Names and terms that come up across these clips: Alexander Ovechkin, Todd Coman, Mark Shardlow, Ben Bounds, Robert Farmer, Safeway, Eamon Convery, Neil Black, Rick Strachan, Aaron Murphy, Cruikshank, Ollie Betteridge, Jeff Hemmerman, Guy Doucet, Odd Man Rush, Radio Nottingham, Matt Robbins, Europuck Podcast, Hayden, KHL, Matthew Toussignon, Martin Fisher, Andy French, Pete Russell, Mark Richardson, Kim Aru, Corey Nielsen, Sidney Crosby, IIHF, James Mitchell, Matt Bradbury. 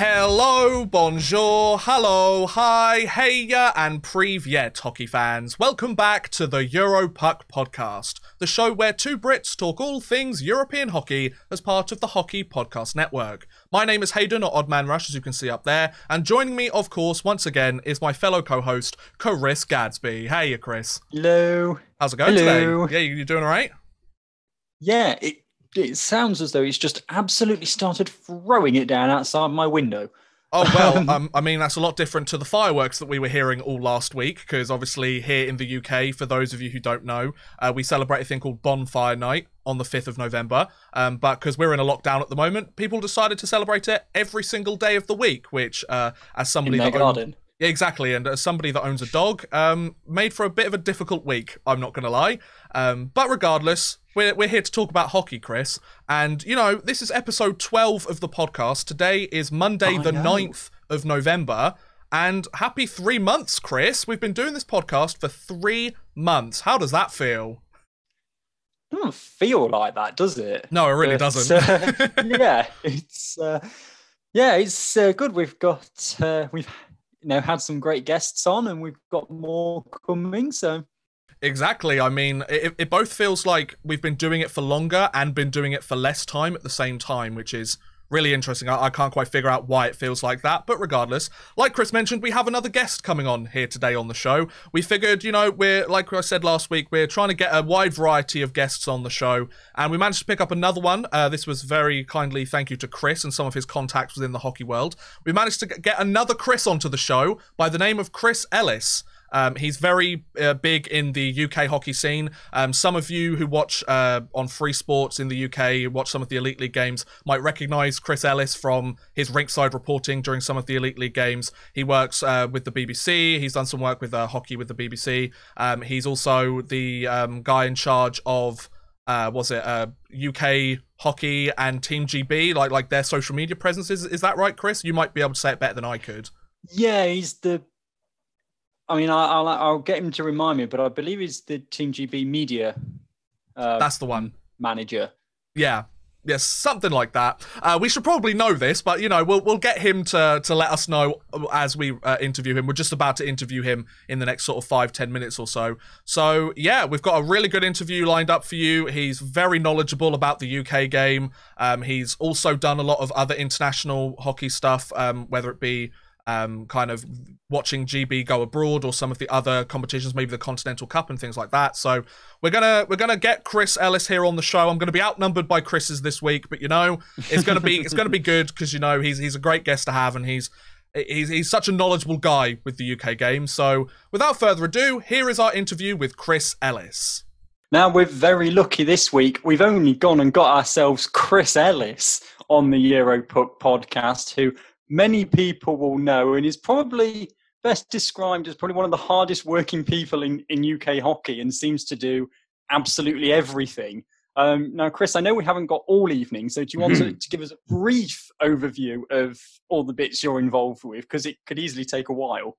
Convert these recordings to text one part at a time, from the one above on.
Hello, bonjour, hello, hi, heya, and privyet, hockey fans. Welcome back to the Europuck Podcast, the show where two Brits talk all things European hockey as part of the Hockey Podcast Network. My name is Hayden, or Oddman Rush, as you can see up there, and joining me, of course, once again, is my fellow co-host, Chris Gadsby. Hey, Chris. Hello. How's it going today? Yeah, you doing all right? Yeah, it sounds as though he's just absolutely started throwing it down outside my window. Oh, well, I mean, that's a lot different to the fireworks that we were hearing all last week, because obviously here in the UK, for those of you who don't know, we celebrate a thing called Bonfire Night on the 5th of November. But because we're in a lockdown at the moment, people decided to celebrate it every single day of the week, which as somebody in their garden. Yeah, exactly. And as somebody that owns a dog, made for a bit of a difficult week, I'm not going to lie. But regardless, we're here to talk about hockey, Chris. And, you know, this is episode 12 of the podcast. Today is Monday, the 9th of November. And happy 3 months, Chris. We've been doing this podcast for 3 months. How does that feel? It doesn't feel like that, does it? No, it really doesn't. Yeah, it's good. We've got... You know, had some great guests on, and we've got more coming, so... Exactly. I mean, it both feels like we've been doing it for longer and been doing it for less time at the same time, which is really interesting. I can't quite figure out why it feels like that, but regardless, like Chris mentioned, we have another guest coming on here today on the show. We figured, you know, we're, like I said last week, we're trying to get a wide variety of guests on the show, and we managed to pick up another one. This was very kindly thank you to Chris and some of his contacts within the hockey world. We managed to get another Chris onto the show by the name of Chris Ellis. He's very big in the UK hockey scene. Some of you who watch on Freesports in the UK, watch some of the Elite League games, might recognise Chris Ellis from his rinkside reporting during some of the Elite League games. He works with the BBC. He's done some work with hockey with the BBC. He's also the guy in charge of... UK hockey and Team GB, like their social media presences. Is that right, Chris? You might be able to say it better than I could. Yeah, he's the... I mean, I'll get him to remind me, but I believe it's the Team GB media. That's the one. Manager. Yeah. Yes, something like that. We should probably know this, but, you know, we'll get him to let us know as we interview him. We're just about to interview him in the next sort of 5-10 minutes or so. So, yeah, we've got a really good interview lined up for you. He's very knowledgeable about the UK game. He's also done a lot of other international hockey stuff, whether it be... kind of watching GB go abroad or some of the other competitions, maybe the Continental Cup and things like that. So we're gonna get Chris Ellis here on the show. I'm gonna be outnumbered by Chris's this week, but you know, it's gonna be good, because you know he's a great guest to have, and he's such a knowledgeable guy with the UK game. So without further ado, here is our interview with Chris Ellis. Now, we're very lucky this week. We've only gone and got ourselves Chris Ellis on the Europuck podcast, who many people will know, and is probably best described as probably one of the hardest working people in UK hockey, and seems to do absolutely everything. Now, Chris, I know we haven't got all evening, so do you want to give us a brief overview of all the bits you're involved with? Because it could easily take a while.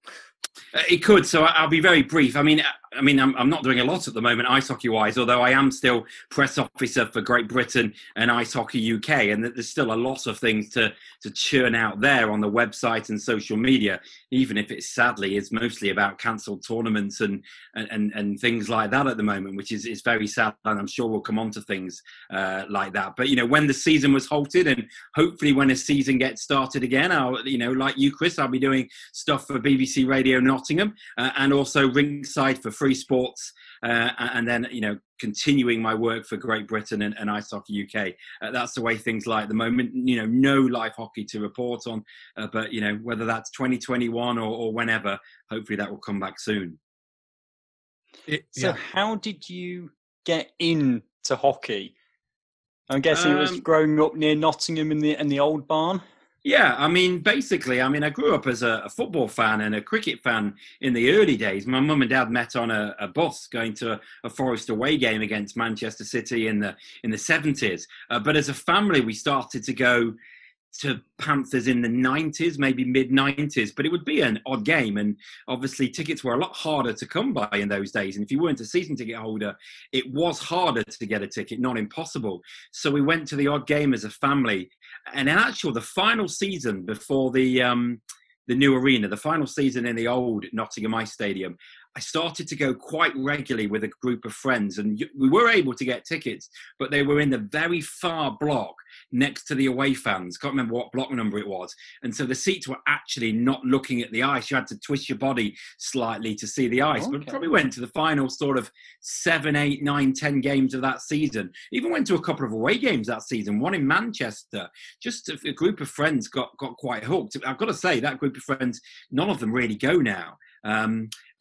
It could, so I'll be very brief. I mean, I'm not doing a lot at the moment ice hockey-wise, although I am still press officer for Great Britain and Ice Hockey UK, and there's still a lot of things to churn out there on the website and social media, even if it sadly is mostly about cancelled tournaments and things like that at the moment, which is very sad, and I'm sure we'll come on to things like that. But, you know, when the season was halted, and hopefully when a season gets started again, I'll, you know, like you, Chris, I'll be doing stuff for BBC Radio Nottingham and also Ringside for Freesports, and then, you know, continuing my work for Great Britain and Ice Hockey UK. That's the way things lie at the moment. You know, no live hockey to report on, but, you know, whether that's 2021 or whenever, hopefully that will come back soon. So how did you get into hockey? I'm guessing it was growing up near Nottingham in the old barn. Yeah, I mean, basically, I grew up as a football fan and a cricket fan in the early days. My mum and dad met on a bus going to a Forest away game against Manchester City in the 70s. But as a family, we started to go to Panthers in the 90s, maybe mid-90s, but it would be an odd game. And obviously tickets were a lot harder to come by in those days. And if you weren't a season ticket holder, it was harder to get a ticket, not impossible. So we went to the odd game as a family. And in actual, the final season before the new arena, the final season in the old Nottingham Ice Stadium, I started to go quite regularly with a group of friends, and we were able to get tickets, but they were in the very far block next to the away fans. Can't remember what block number it was. And so the seats were actually not looking at the ice. You had to twist your body slightly to see the ice. Okay. But probably went to the final sort of 7, 8, 9, 10 games of that season. Even went to a couple of away games that season, one in Manchester. Just a group of friends got quite hooked. I've got to say, that group of friends, none of them really go now.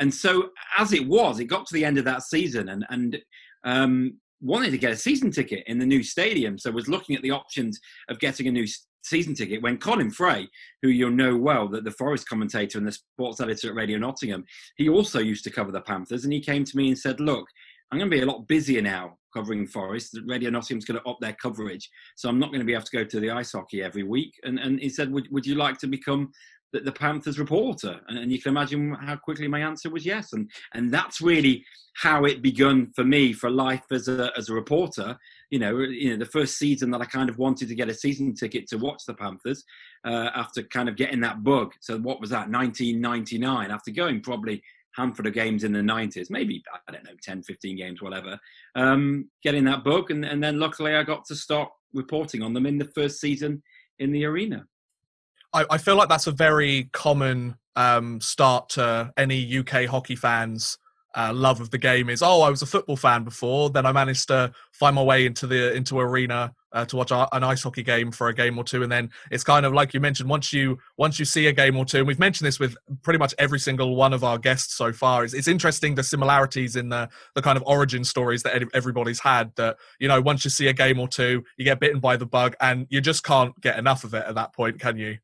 And so as it was, it got to the end of that season and wanted to get a season ticket in the new stadium. So was looking at the options of getting a new season ticket when Colin Fray, who you'll know well, the Forest commentator and the sports editor at Radio Nottingham, he also used to cover the Panthers. And he came to me and said, look, I'm going to be a lot busier now covering Forest. Radio Nottingham's going to up their coverage. So I'm not going to be able to go to the ice hockey every week. And he said, would you like to become the Panthers reporter? And you can imagine how quickly my answer was yes. And that's really how it begun for me for life as a reporter. You know, the first season that I kind of wanted to get a season ticket to watch the Panthers after kind of getting that bug. So what was that, 1999? After going probably handful of games in the 90s, maybe, I don't know, 10, 15 games, whatever, getting that bug. And then luckily I got to start reporting on them in the first season in the arena. I feel like that's a very common start to any UK hockey fan's love of the game is, oh, I was a football fan before, then I managed to find my way into arena to watch an ice hockey game for a game or two. And then it's kind of like you mentioned, once you see a game or two, and we've mentioned this with pretty much every single one of our guests so far, it's interesting the similarities in the kind of origin stories that everybody's had, that, you know, once you see a game or two, you get bitten by the bug and you just can't get enough of it at that point, can you?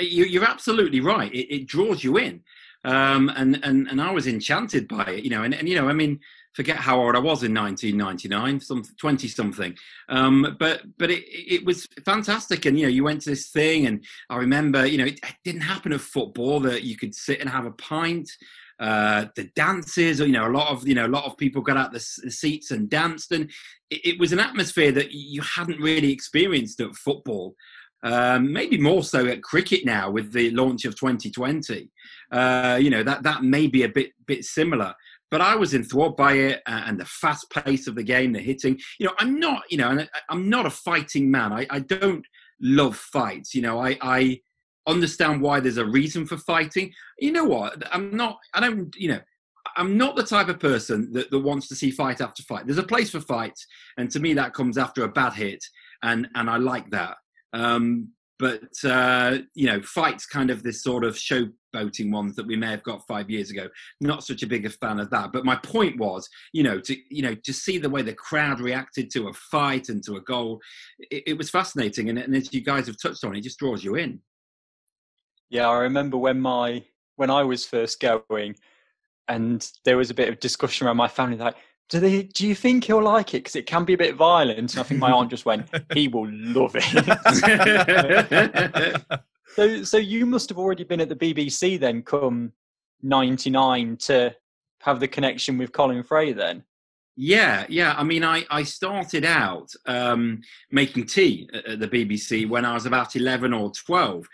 You're absolutely right. It draws you in. And I was enchanted by it, you know, and, you know, I mean, forget how old I was in 1999, 20 something. But it was fantastic. And, you know, you went to this thing and I remember, you know, it didn't happen at football that you could sit and have a pint. The dances, you know, a lot of people got out the seats and danced, and it was an atmosphere that you hadn't really experienced at football. Maybe more so at cricket now with the launch of 2020. You know, that may be a bit similar. But I was enthralled by it and the fast pace of the game, the hitting. You know, I'm not a fighting man. I don't love fights. You know, I understand why there's a reason for fighting. You know what? I'm not the type of person that wants to see fight after fight. There's a place for fights. And to me, that comes after a bad hit. And I like that. But you know, fights, kind of this sort of showboating ones that we may have got 5 years ago, not such a big a fan of that. But my point was, to see the way the crowd reacted to a fight and to a goal, it was fascinating. And as you guys have touched on, it just draws you in. Yeah, I remember when I was first going, and there was a bit of discussion around my family, like, do you think he'll like it? Because it can be a bit violent. And I think my aunt just went, he will love it. So you must have already been at the BBC then, come 99, to have the connection with Colin Fray then? Yeah. I mean, I started out making tea at the BBC when I was about 11 or 12,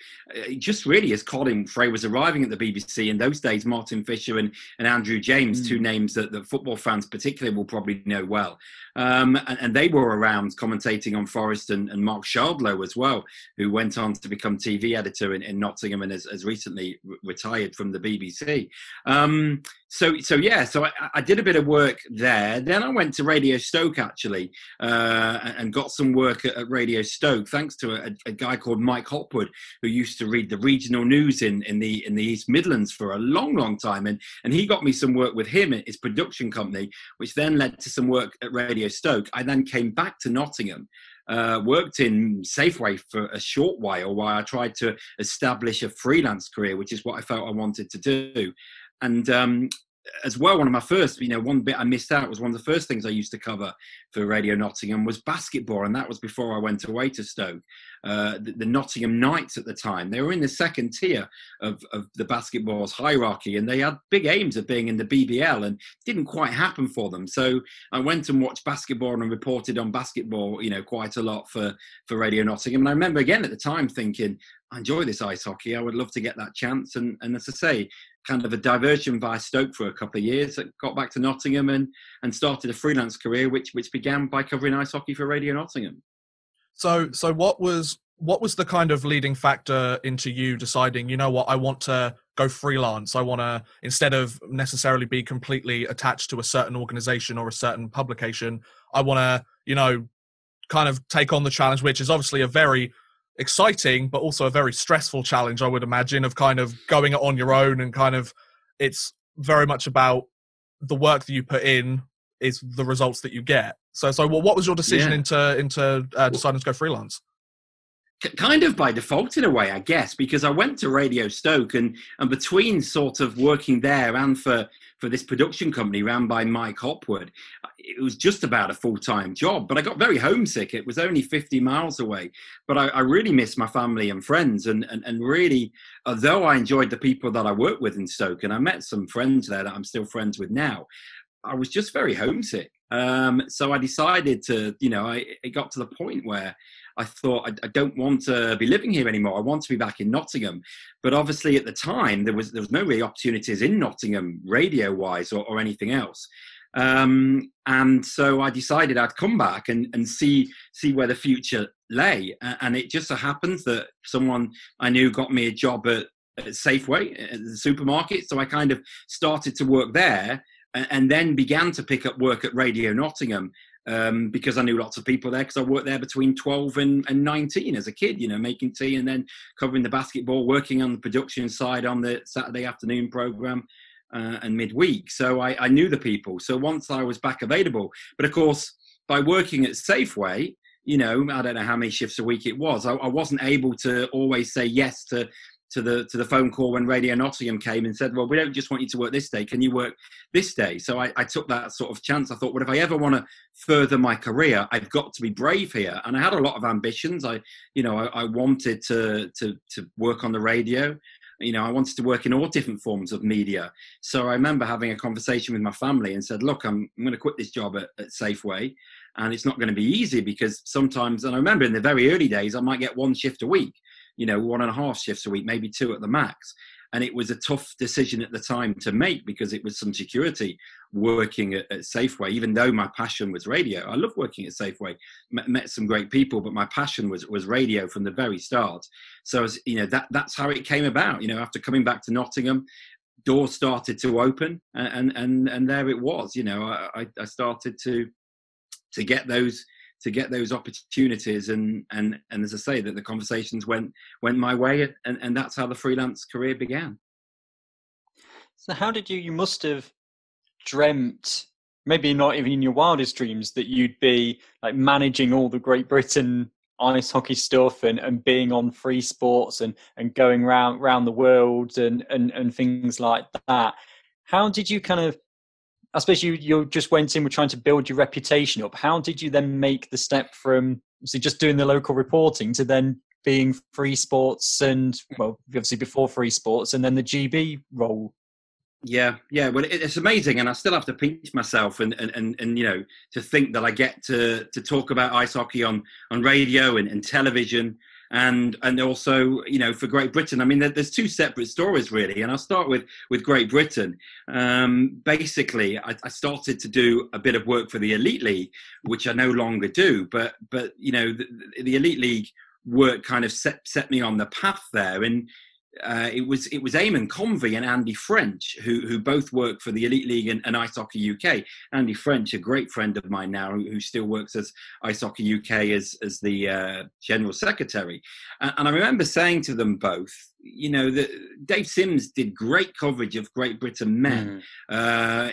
just really as Colin Fray was arriving at the BBC. In those days, Martin Fisher and Andrew James, two names that football fans particularly will probably know well. And they were around commentating on Forest and Mark Shardlow as well, who went on to become TV editor in Nottingham and has recently retired from the BBC. So I did a bit of work there. Then I went to Radio Stoke, actually, and got some work at Radio Stoke, thanks to a guy called Mike Hopwood, who used to read the regional news in the East Midlands for a long, long time. And he got me some work with him at his production company, which then led to some work at Radio Stoke. I then came back to Nottingham. Worked in Safeway for a short while I tried to establish a freelance career, which is what I felt I wanted to do. And as well, one of my first, one bit I missed out was one of the first things I used to cover for Radio Nottingham was basketball. And that was before I went away to Stoke. The Nottingham Knights at the time, they were in the second tier of the basketball's hierarchy, and they had big aims of being in the BBL, and didn't quite happen for them. So I went and watched basketball and reported on basketball, quite a lot for Radio Nottingham. And I remember again at the time thinking, I enjoy this ice hockey. I would love to get that chance. And as I say, kind of a diversion via Stoke for a couple of years. I got back to Nottingham and started a freelance career, which began by covering ice hockey for Radio Nottingham. So what was the kind of leading factor into you deciding, you know what, I want to go freelance. I want to, instead of necessarily be completely attached to a certain organization or a certain publication, I want to, kind of take on the challenge, which is obviously a very exciting but also a very stressful challenge, I would imagine, of kind of going it on your own, and kind of it's very much about the work that you put in is the results that you get. So what was your decision into deciding to go freelance? Kind of by default in a way, I guess, because I went to Radio Stoke and between sort of working there and for this production company ran by Mike Hopwood, it was just about a full-time job, but I got very homesick. It was only 50 miles away, but I really missed my family and friends. And really, although I enjoyed the people that I worked with in Stoke, and I met some friends there that I'm still friends with now, I was just very homesick. So I decided to, it got to the point where I thought, I don't want to be living here anymore. I want to be back in Nottingham. But obviously at the time, there was no really opportunities in Nottingham radio-wise or anything else. And so I decided I'd come back and see where the future lay. And it just so happens that someone I knew got me a job at Safeway, at the supermarket. So I kind of started to work there and then began to pick up work at Radio Nottingham. Because I knew lots of people there, because I worked there between 12 and 19 as a kid, making tea and then covering the basketball, working on the production side on the Saturday afternoon programme and midweek. So I knew the people. So once I was back available, but of course, by working at Safeway, I don't know how many shifts a week it was, I wasn't able to always say yes to the phone call when Radio Nottingham came and said, well, we don't just want you to work this day. Can you work this day? So I took that sort of chance. I thought, well, if I ever want to further my career, I've got to be brave here. And I had a lot of ambitions. I wanted to work on the radio. I wanted to work in all different forms of media. So I remember having a conversation with my family and said, look, I'm going to quit this job at Safeway. And it's not going to be easy because sometimes, and I remember in the very early days, I might get one shift a week. 1.5 shifts a week, maybe 2 at the max. And it was a tough decision at the time to make because it was some security working at Safeway, even though my passion was radio. I loved working at Safeway, met some great people, but my passion was radio from the very start. So, that's how it came about. After coming back to Nottingham, doors started to open and there it was. I started to get those opportunities and as I say, that the conversations went my way and that's how the freelance career began. So how did you must have dreamt, maybe not even in your wildest dreams, that you'd be like managing all the Great Britain ice hockey stuff and being on Freesports and going round the world and things like that. How did you kind of, I suppose you just went in with trying to build your reputation up. How did you then make the step from just doing the local reporting to then being Freesports and, well, obviously before Freesports and then the GB role? Yeah. Well, it's amazing. And I still have to pinch myself and to think that I get to talk about ice hockey on radio and television. And also, for Great Britain, I mean, there's 2 separate stories, really. And I'll start with Great Britain. Basically, I started to do a bit of work for the Elite League, which I no longer do. But the Elite League work kind of set me on the path there. And it was Eamon Convey and Andy French, who both work for the Elite League and Ice Hockey UK. Andy French, a great friend of mine now, who still works as Ice Hockey UK as the General Secretary. And I remember saying to them both, you know, Dave Simms did great coverage of Great Britain men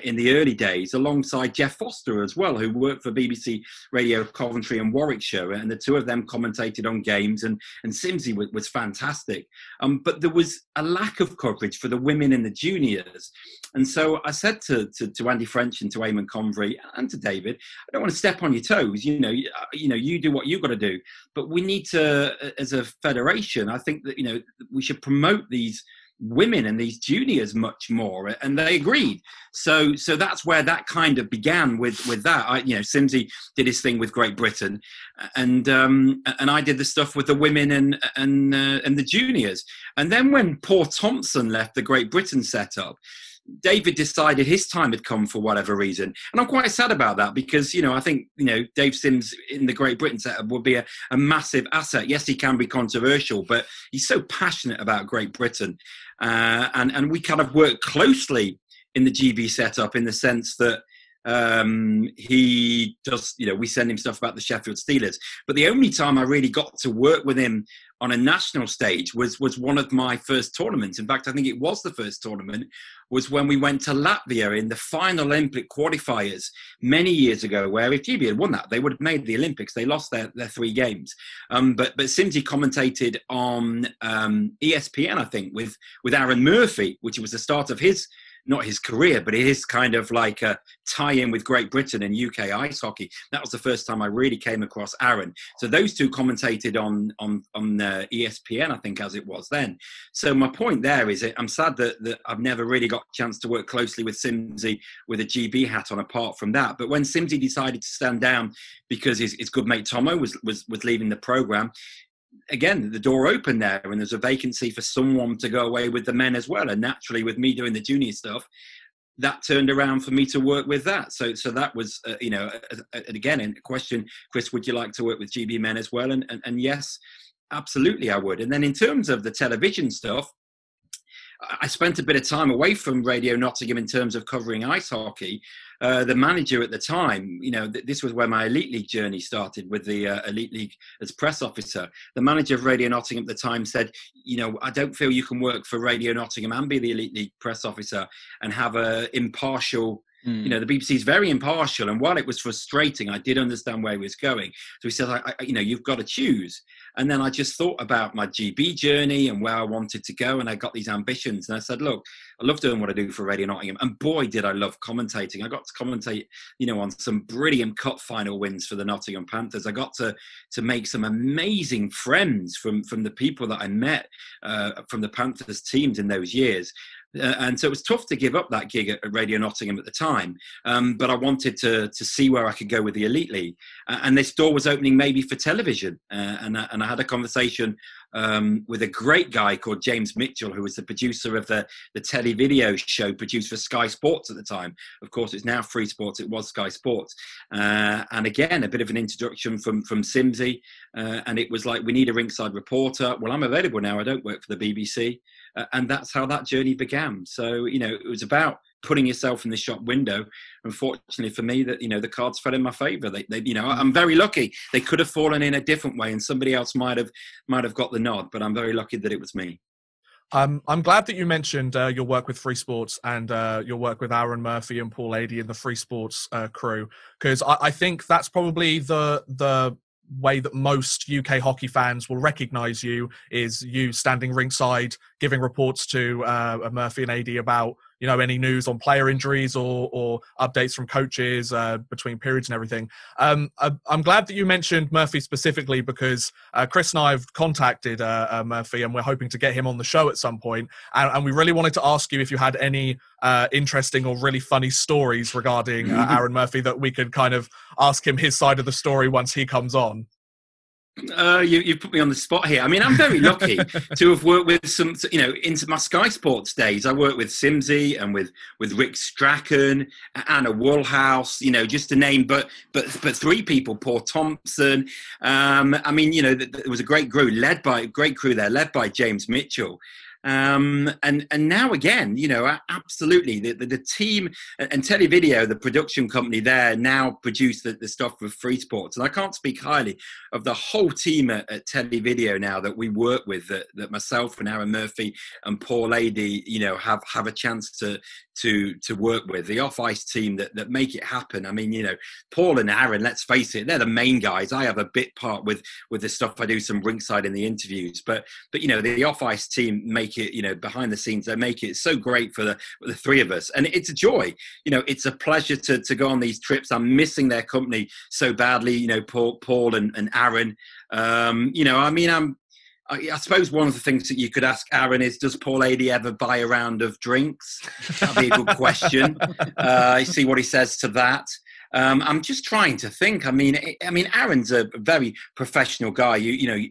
in the early days, alongside Jeff Foster as well, who worked for BBC Radio Coventry and Warwickshire, and the two of them commentated on games, and Simsy was fantastic. But there was a lack of coverage for the women and the juniors. And so I said to Andy French and to Eamon Convery and to David, I don't want to step on your toes, you know, you do what you've got to do. But we need to, as a federation, I think that, you know, we should promote these women and these juniors much more, and they agreed. So that's where that kind of began with that. Simsy did his thing with Great Britain, and I did the stuff with the women and the juniors. And then when Paul Thompson left the Great Britain setup, David decided his time had come for whatever reason. And I'm quite sad about that because, you know, I think, you know, Dave Simms in the Great Britain setup would be a massive asset. Yes, he can be controversial, but he's so passionate about Great Britain. And we kind of worked closely in the GB setup in the sense that he does, you know, we send him stuff about the Sheffield Steelers. But the only time I really got to work with him on a national stage was one of my first tournaments. In fact, I think it was the first tournament, was when we went to Latvia in the final Olympic qualifiers many years ago, where if GB had won that, they would have made the Olympics. They lost their three games. But Simsy commentated on ESPN, I think, with Aaron Murphy, which was the start of his, not his career, but it is kind of like a tie-in with Great Britain and UK ice hockey. That was the first time I really came across Aaron. So those two commentated on ESPN, I think, as it was then. So my point there is I'm sad that I've never really got a chance to work closely with Simsy with a GB hat on apart from that. But when Simsy decided to stand down because his good mate Tomo was leaving the programme, again, the door opened there, and there's a vacancy for someone to go away with the men as well. And naturally, with me doing the junior stuff, that turned around for me to work with that. So that was, you know, again, a question, Chris, would you like to work with GB men as well? And yes, absolutely, I would. And then in terms of the television stuff, I spent a bit of time away from Radio Nottingham in terms of covering ice hockey. The manager at the time, you know, this was where my Elite League journey started with the Elite League as press officer. The manager of Radio Nottingham at the time said, you know, I don't feel you can work for Radio Nottingham and be the Elite League press officer and have an impartial, you know, the BBC is very impartial. And while it was frustrating, I did understand where he was going. So he said, you know, you've got to choose. And then I just thought about my GB journey and where I wanted to go. And I got these ambitions. And I said, look, I love doing what I do for Radio Nottingham. And boy, did I love commentating. I got to commentate, you know, on some brilliant cup final wins for the Nottingham Panthers. I got to make some amazing friends from the people that I met from the Panthers teams in those years. And so it was tough to give up that gig at Radio Nottingham at the time. But I wanted to see where I could go with the Elite League. And this door was opening maybe for television. And I had a conversation with a great guy called James Mitchell, who was the producer of the Televideo show produced for Sky Sports at the time. Of course, it's now Freesports. It was Sky Sports. And again, a bit of an introduction from Simsy. And it was like, we need a ringside reporter. Well, I'm available now. I don't work for the BBC. And that's how that journey began. So, you know, it was about putting yourself in the shop window. Unfortunately for me, that, you know, the cards fell in my favour. They you know, I'm very lucky. They could have fallen in a different way, and somebody else might have got the nod. But I'm very lucky that it was me. I'm glad that you mentioned your work with Freesports and your work with Aaron Murphy and Paul Adey and the Freesports crew, because I think that's probably the way that most UK hockey fans will recognise you, is you standing ringside, giving reports to Murphy and Adey about, you know, any news on player injuries or updates from coaches between periods and everything. I'm glad that you mentioned Murphy specifically, because Chris and I have contacted Murphy, and we're hoping to get him on the show at some point. And we really wanted to ask you if you had any interesting or really funny stories regarding Aaron Murphy that we could kind of ask him his side of the story once he comes on. You put me on the spot here. I mean, I'm very lucky to have worked with some, you know, into my Sky Sports days. I worked with Simsy and with Rick Strachan, Anna Woolhouse, you know, just to name, but three people, Paul Thompson. I mean, you know, there was a great crew led by James Mitchell. And now again, you know, absolutely, the team and Televideo, the production company there, now produce the stuff for Freesports. And I can't speak highly of the whole team at Televideo now that we work with, that myself and Aaron Murphy and Paul Adey, you know, have a chance to work with. The off-ice team that make it happen. I mean, you know, Paul and Aaron, let's face it, they're the main guys. I have a bit part with the stuff I do, some ringside in the interviews. But you know, the off-ice team make it, you know, behind the scenes, they make it so great for the three of us. And it's a joy. You know, it's a pleasure to go on these trips. I'm missing their company so badly, you know, Paul and Aaron. You know, I mean, I suppose one of the things that you could ask Aaron is, does Paul Adey ever buy a round of drinks? That'd be a good question. See what he says to that. I'm just trying to think. I mean, Aaron's a very professional guy. You know,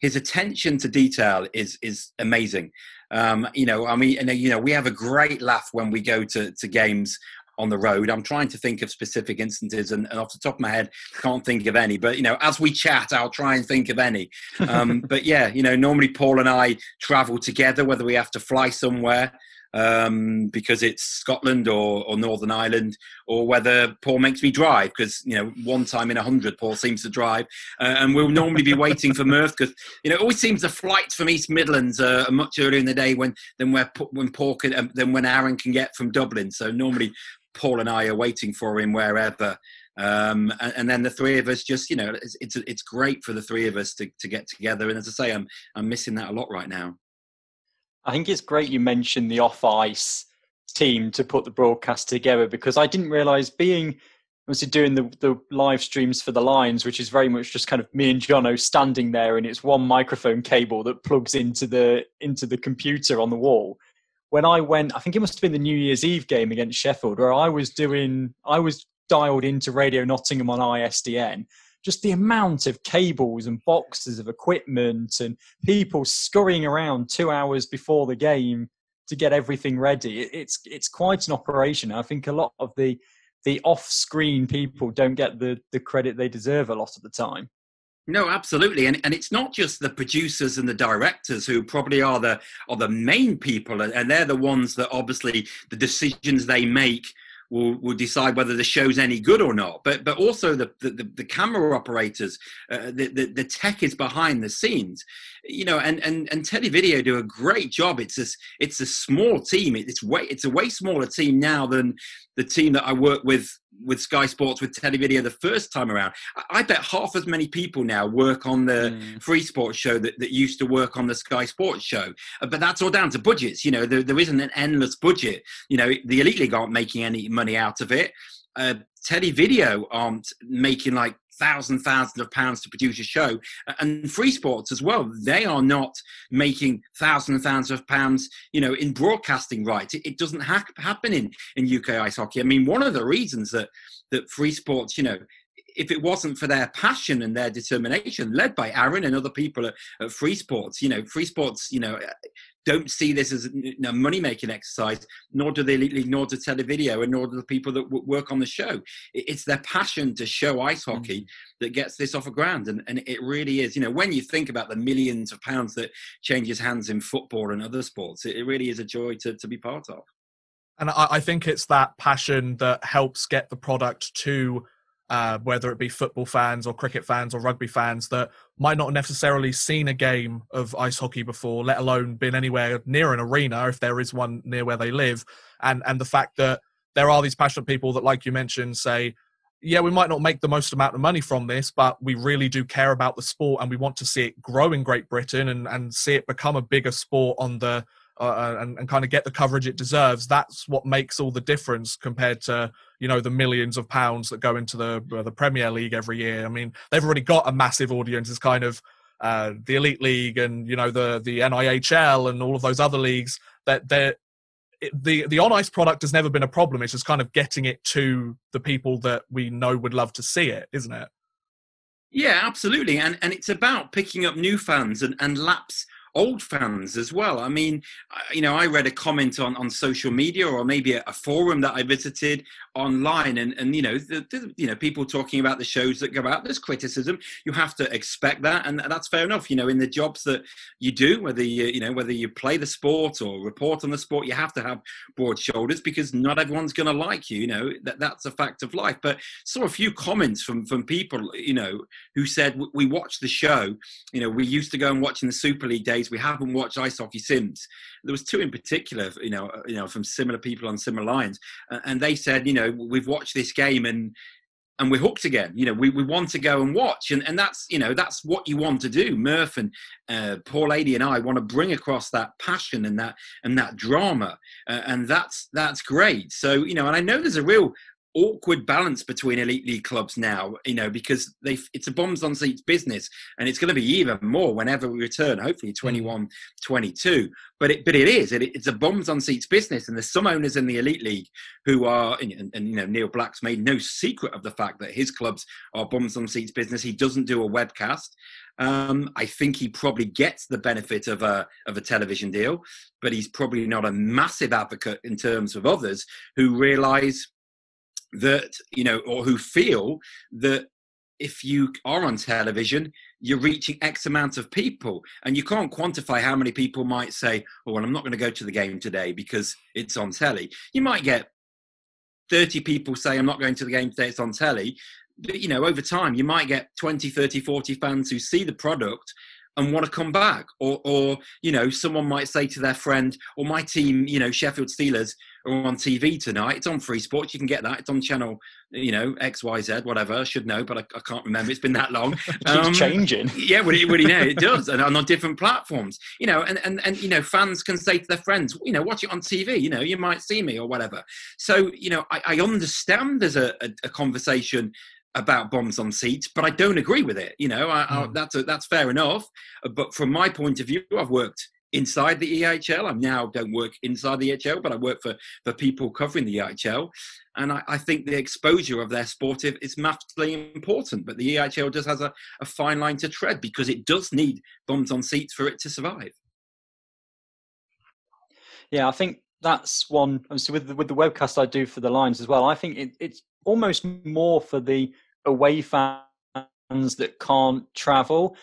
his attention to detail is amazing. You know, I mean, and you know, we have a great laugh when we go to games on the road. I'm trying to think of specific instances, and off the top of my head, can't think of any. But, you know, as we chat, I'll try and think of any. But, yeah, you know, normally Paul and I travel together, whether we have to fly somewhere because it's Scotland or Northern Ireland, or whether Paul makes me drive because, you know, one time in 100, Paul seems to drive. And we'll normally be waiting for Murph because, you know, it always seems the flights from East Midlands are much earlier in the day than when Aaron can get from Dublin. So normally Paul and I are waiting for him wherever. And then the three of us just, you know, it's great for the three of us to get together. And as I say, I'm missing that a lot right now. I think it's great you mentioned the off-ice team to put the broadcast together, because I didn't realise, being obviously doing the live streams for the Lions, which is very much just kind of me and Jono standing there, and it's one microphone cable that plugs into the computer on the wall. When I went, I think it must have been the New Year's Eve game against Sheffield, where I was dialed into Radio Nottingham on ISDN. Just the amount of cables and boxes of equipment and people scurrying around 2 hours before the game to get everything ready. It's quite an operation. I think a lot of the off-screen people don't get the credit they deserve a lot of the time. No, absolutely. And it's not just the producers and the directors who probably are the main people, and they're the ones that obviously the decisions they make will decide whether the show's any good or not. But also the camera operators, the tech is behind the scenes, you know. And Televideo do a great job. It's a small team. It's a way smaller team now than the team that I work with Sky Sports, with Televideo the first time around. I bet half as many people now work on the Free Sports show that used to work on the Sky Sports show. But that's all down to budgets. You know, there isn't an endless budget. You know, the Elite League aren't making any money out of it. Televideo aren't making like thousands of pounds to produce a show, and Freesports as well, they are not making thousands of pounds, you know, in broadcasting rights. It doesn't happen in UK ice hockey. I mean, one of the reasons that Freesports, you know, if it wasn't for their passion and their determination, led by Aaron and other people at Freesports, you know, Freesports, you know, don't see this as a money-making exercise, nor do the Elite League, nor do Televideo, and nor do the people that work on the show. It's their passion to show ice hockey that gets this off the ground, and it really is. You know, when you think about the millions of pounds that changes hands in football and other sports, it really is a joy to be part of. And I think it's that passion that helps get the product to whether it be football fans or cricket fans or rugby fans that might not necessarily seen a game of ice hockey before, let alone been anywhere near an arena, if there is one near where they live. And the fact that there are these passionate people that, like you mentioned, say, yeah, we might not make the most amount of money from this, but we really do care about the sport, and we want to see it grow in Great Britain and see it become a bigger sport on the and kind of get the coverage it deserves. That's what makes all the difference compared to, you know, the millions of pounds that go into the Premier League every year. I mean, they've already got a massive audience. It's kind of the Elite League and, you know, the NIHL and all of those other leagues that the on-ice product has never been a problem. It's just kind of getting it to the people that we know would love to see it, isn't it? Yeah, absolutely. And it's about picking up new fans and laps old fans as well. I mean, you know, I read a comment on social media, or maybe a forum that I visited online, and you know, people talking about the shows that go out, there's criticism. You have to expect that, and that's fair enough. You know, in the jobs that you do, whether you play the sport or report on the sport, you have to have broad shoulders because not everyone's going to like you. You know, that's a fact of life. But saw a few comments from people, you know, who said, we watched the show. You know, we used to go and watch in the Super League days. We haven't watched Ice Hockey since. There was two in particular, you know, from similar people on similar lines, and they said, you know, we've watched this game and we're hooked again. You know, we want to go and watch, and that's, you know, that's what you want to do. Murph and Paul Adey and I want to bring across that passion and that drama, and that's great. So, you know, and I know there's a real awkward balance between elite league clubs now, you know, because it's a bombs on seats business, and it's going to be even more whenever we return, hopefully 21-22, but it's a bombs on seats business, and there's some owners in the elite league who are, and you know, Neil Black's made no secret of the fact that his clubs are bombs on seats business. He doesn't do a webcast. I think he probably gets the benefit of a television deal, but he's probably not a massive advocate in terms of others who realise that, you know, or who feel that if you are on television, you're reaching X amount of people, and you can't quantify how many people might say, oh, well, I'm not going to go to the game today because it's on telly. You might get 30 people say, I'm not going to the game today, it's on telly. But, you know, over time, you might get 20, 30, 40 fans who see the product and want to come back. Or, you know, someone might say to their friend, or my team, you know, Sheffield Steelers are on TV tonight. It's on Freesports. You can get that. It's on channel, you know, XYZ, whatever. I should know, but I can't remember. It's been that long. It keeps changing. Yeah, what do you know? It does. And on different platforms, you know, and, you know, fans can say to their friends, you know, watch it on TV, you know, you might see me or whatever. So, you know, I understand there's a conversation about bombs on seats, but I don't agree with it. You know, that's fair enough. But from my point of view, I've worked inside the EHL. I now don't work inside the EHL, but I work for people covering the EHL. And I think the exposure of their sport is massively important. But the EHL just has a fine line to tread because it does need bombs on seats for it to survive. Yeah, I think that's one. So with the webcast I do for the Lions as well, I think it's almost more for the away fans that can't travel.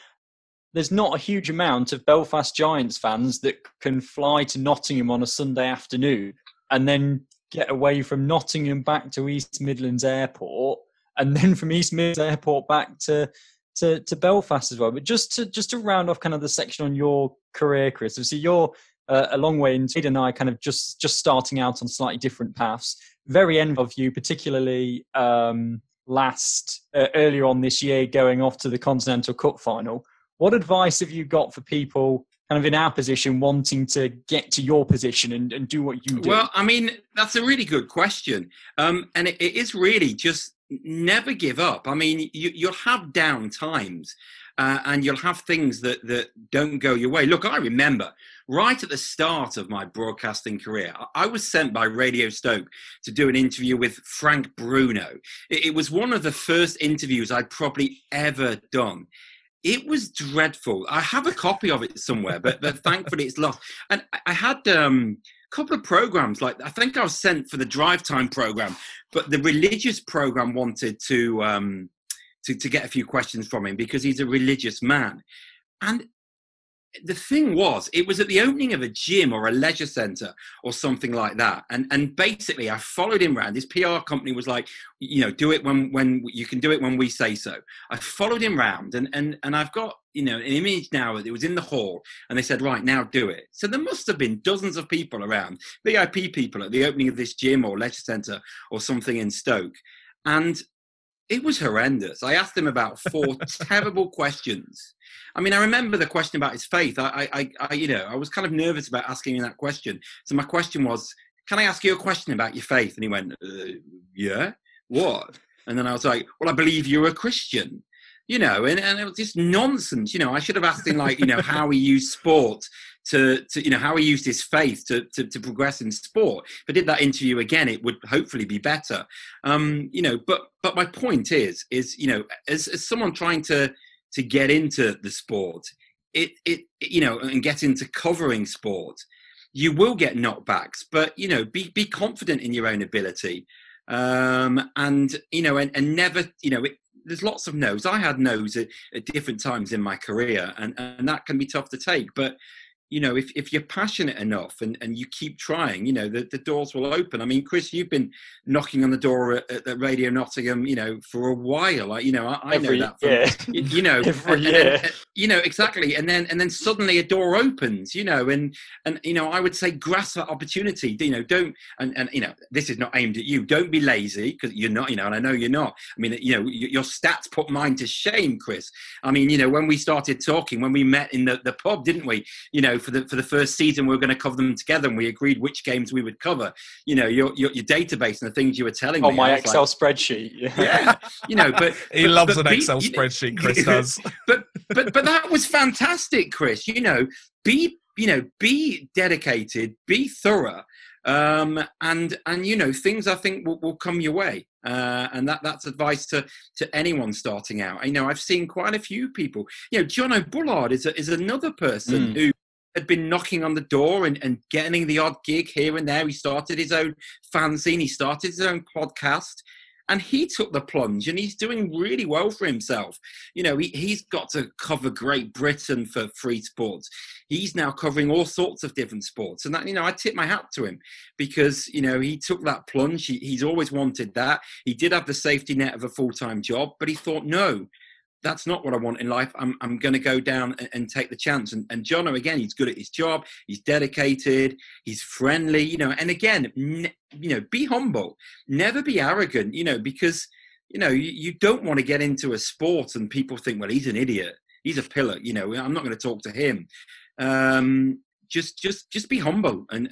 There's not a huge amount of Belfast Giants fans that can fly to Nottingham on a Sunday afternoon and then get away from Nottingham back to East Midlands Airport, and then from East Midlands Airport back to Belfast as well. But just to round off kind of the section on your career, Chris, obviously you're a long way into it, and I kind of just starting out on slightly different paths. Very envious of you, particularly earlier on this year, going off to the Continental Cup final. What advice have you got for people kind of in our position wanting to get to your position and do what you do? Well, I mean, that's a really good question. And it is really just never give up. I mean, you'll have down times and you'll have things that don't go your way. Look, I remember right at the start of my broadcasting career, I was sent by Radio Stoke to do an interview with Frank Bruno. It was one of the first interviews I'd probably ever done. It was dreadful. I have a copy of it somewhere, but thankfully it's lost. And I had a couple of programs, like I think I was sent for the drive time program, but the religious program wanted to get a few questions from him because he's a religious man. And the thing was, it was at the opening of a gym or a leisure centre or something like that. And basically I followed him round. His PR company was like, you know, do it when you can do it when we say so. I followed him round and I've got, you know, an image now. It was in the hall and they said, right, now do it. So there must have been dozens of people around, VIP people at the opening of this gym or leisure centre or something in Stoke. And it was horrendous. I asked him about 4 terrible questions. I mean, I remember the question about his faith. I, you know, I was kind of nervous about asking him that question. So my question was, can I ask you a question about your faith? And he went, yeah, what? And then I was like, well, I believe you're a Christian, you know, and it was just nonsense. You know, I should have asked him, like, you know, how he used sport to you know, how he used his faith to progress in sport. If I did that interview again, it would hopefully be better. You know, but my point is, you know, as someone trying to get into the sport, it you know, and get into covering sport, you will get knockbacks, but, you know, be confident in your own ability. And never, there's lots of no's. I had no's at different times in my career, and that can be tough to take. But, if you're passionate enough and you keep trying, the doors will open. I mean, Chris, you've been knocking on the door at Radio Nottingham, for a while. I know that. From, every year. And, exactly. And then suddenly a door opens, I would say grasp that opportunity, don't, and this is not aimed at you. Don't be lazy, because you're not, and I know you're not. I mean, your stats put mine to shame, Chris. I mean, when we started talking, when we met in the pub, didn't we, for the first season, we were going to cover them together, and we agreed which games we would cover. Your database and the things you were telling me. Oh, my Excel spreadsheet. Yeah, but he loves an Excel spreadsheet. Chris does. But that was fantastic, Chris. Be dedicated, be thorough, and things I think will come your way. And that's advice to anyone starting out. I've seen quite a few people. John O'Bullard is another person who had been knocking on the door and getting the odd gig here and there. He started his own fanzine. He started his own podcast, and he took the plunge, and he's doing really well for himself. He's got to cover Great Britain for Freesports. He's now covering all sorts of different sports. And that, I tip my hat to him, because, he took that plunge. He's always wanted that. He did have the safety net of a full-time job, but he thought, no, that's not what I want in life. I'm going to go down and take the chance. And Jono, again, he's good at his job. He's dedicated. He's friendly, And again, be humble. Never be arrogant, because, you don't want to get into a sport and people think, well, he's an idiot. He's a pillar. I'm not going to talk to him. Just be humble. And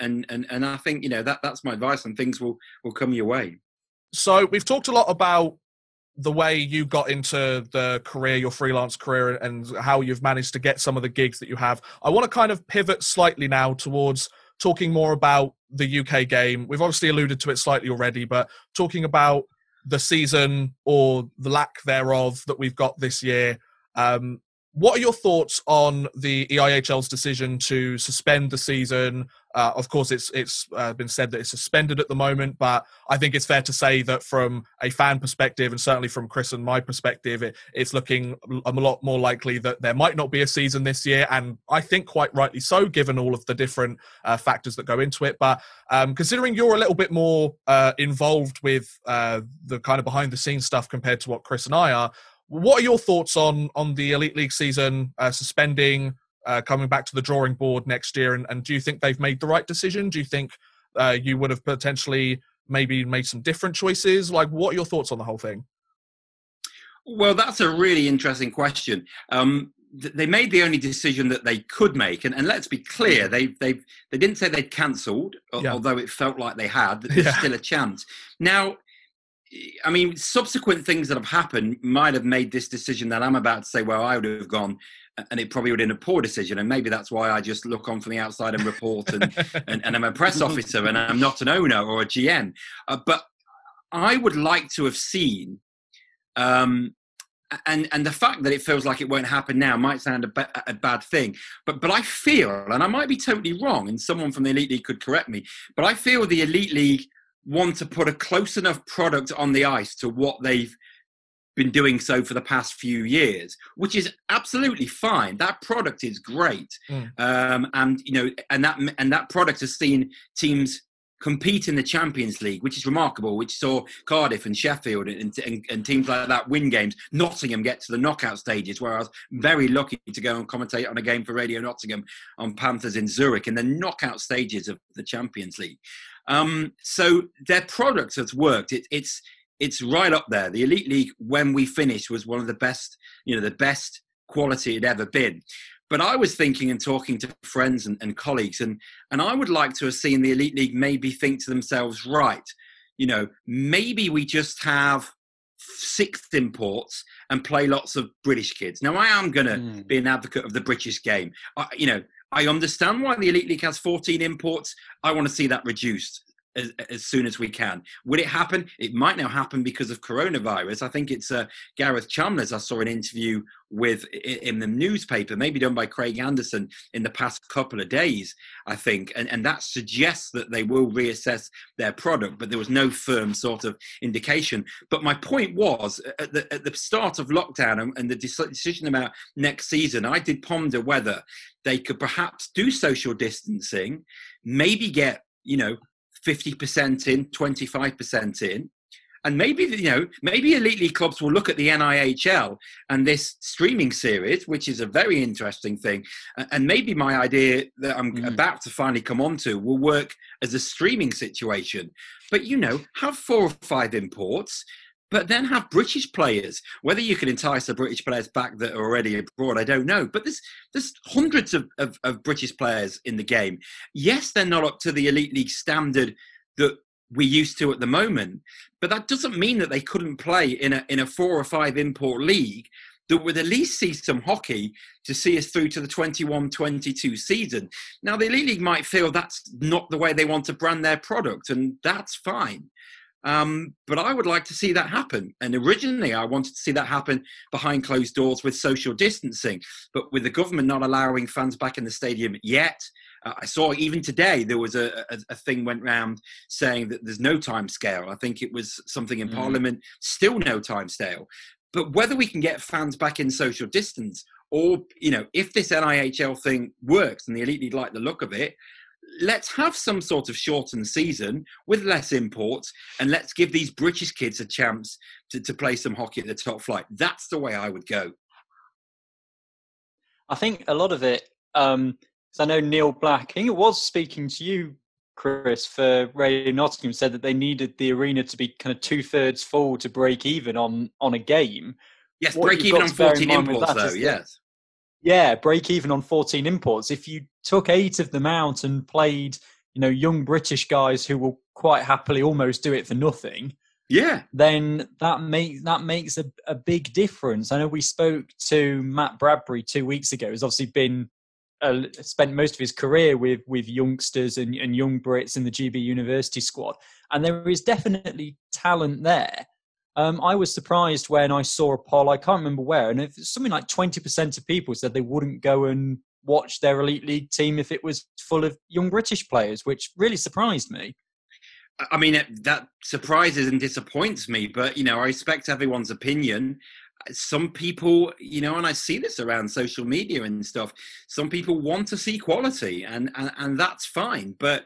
I think, that's my advice, and things will come your way. So we've talked a lot about the way you got into the career, your freelance career, and how you've managed to get some of the gigs that you have. I want to kind of pivot slightly now towards talking more about the UK game. We've obviously alluded to it slightly already, but talking about the season, or the lack thereof, that we've got this year. What are your thoughts on the EIHL's decision to suspend the season? Of course, it's been said that it's suspended at the moment, but I think it's fair to say that from a fan perspective, and certainly from Chris and my perspective, it's looking a lot more likely that there might not be a season this year, and I think quite rightly so, given all of the different factors that go into it. But considering you're a little bit more involved with the kind of behind-the-scenes stuff compared to what Chris and I are, what are your thoughts on the Elite League season suspending, coming back to the drawing board next year? And do you think they've made the right decision? Do you think you would have potentially maybe made some different choices? Like, what are your thoughts on the whole thing? Well, that's a really interesting question. They made the only decision that they could make, and let's be clear, they didn't say they'd cancelled, although it felt like they had. There's still a chance. Now, I mean, subsequent things that have happened might have made this decision that I'm about to say, well, I would have gone, and it probably would have been a poor decision. And maybe that's why I just look on from the outside and report, and I'm a press officer, and I'm not an owner or a GM. But I would like to have seen, and the fact that it feels like it won't happen now might sound a bad thing. But I feel, and I might be totally wrong, and someone from the Elite League could correct me, but I feel the Elite League want to put a close enough product on the ice to what they've been doing so for the past few years, which is absolutely fine. That product is great. And that product has seen teams compete in the Champions League, which is remarkable, which saw Cardiff and Sheffield and teams like that win games. Nottingham get to the knockout stages, where I was very lucky to go and commentate on a game for Radio Nottingham on Panthers in Zurich in the knockout stages of the Champions League. So their product has worked. It's right up there. The Elite League, when we finished, was one of the best, the best quality it had ever been. But I was thinking and talking to friends and colleagues, and I would like to have seen the Elite League maybe think to themselves, right, maybe we just have 6 imports and play lots of British kids. Now, I am going to be an advocate of the British game. I understand why the Elite League has 14 imports. I want to see that reduced. as soon as we can. Will it happen? It might now happen because of coronavirus. I think it's Gareth Chalmers. I saw an interview with in the newspaper, maybe done by Craig Anderson in the past couple of days, I think. And that suggests that they will reassess their product, but there was no firm sort of indication. But my point was, at the start of lockdown and the decision about next season, I did ponder whether they could perhaps do social distancing, maybe get, 50% in, 25% in. And maybe, maybe Elite League clubs will look at the NIHL and this streaming series, which is a very interesting thing. And maybe my idea that I'm about to finally come on to will work as a streaming situation. But, have 4 or 5 imports, but then have British players. Whether you can entice the British players back that are already abroad, I don't know. But there's hundreds of British players in the game. Yes, they're not up to the Elite League standard that we're used to at the moment, but that doesn't mean that they couldn't play in a 4 or 5 import league that would at least see some hockey to see us through to the 21-22 season. Now, the Elite League might feel that's not the way they want to brand their product, and that's fine. But I would like to see that happen. And originally I wanted to see that happen behind closed doors with social distancing, but with the government not allowing fans back in the stadium yet, I saw even today there was a thing went round saying that there's no time scale. I think it was something in Parliament, still no time scale. But whether we can get fans back in social distance or, if this NIHL thing works and the Elite League like the look of it, let's have some sort of shortened season with less imports and let's give these British kids a chance to play some hockey at the top flight. That's the way I would go. I think a lot of it, I know Neil Black, I think it was speaking to you, Chris, for Radio Nottingham, said that they needed the arena to be kind of 2/3 full to break even on a game. Yes, what break even on 14 imports though, yes. Yeah, break even on 14 imports. If you took 8 of them out and played, young British guys who will quite happily almost do it for nothing, then that makes a big difference. I know we spoke to Matt Bradbury 2 weeks ago. He's obviously been spent most of his career with youngsters and young Brits in the GB University squad, and there is definitely talent there. I was surprised when I saw a poll, I can't remember where, and it's something like 20% of people said they wouldn't go and watch their Elite League team if it was full of young British players, which really surprised me. I mean, that surprises and disappoints me, but, I respect everyone's opinion. Some people, and I see this around social media and stuff, some people want to see quality and that's fine. But,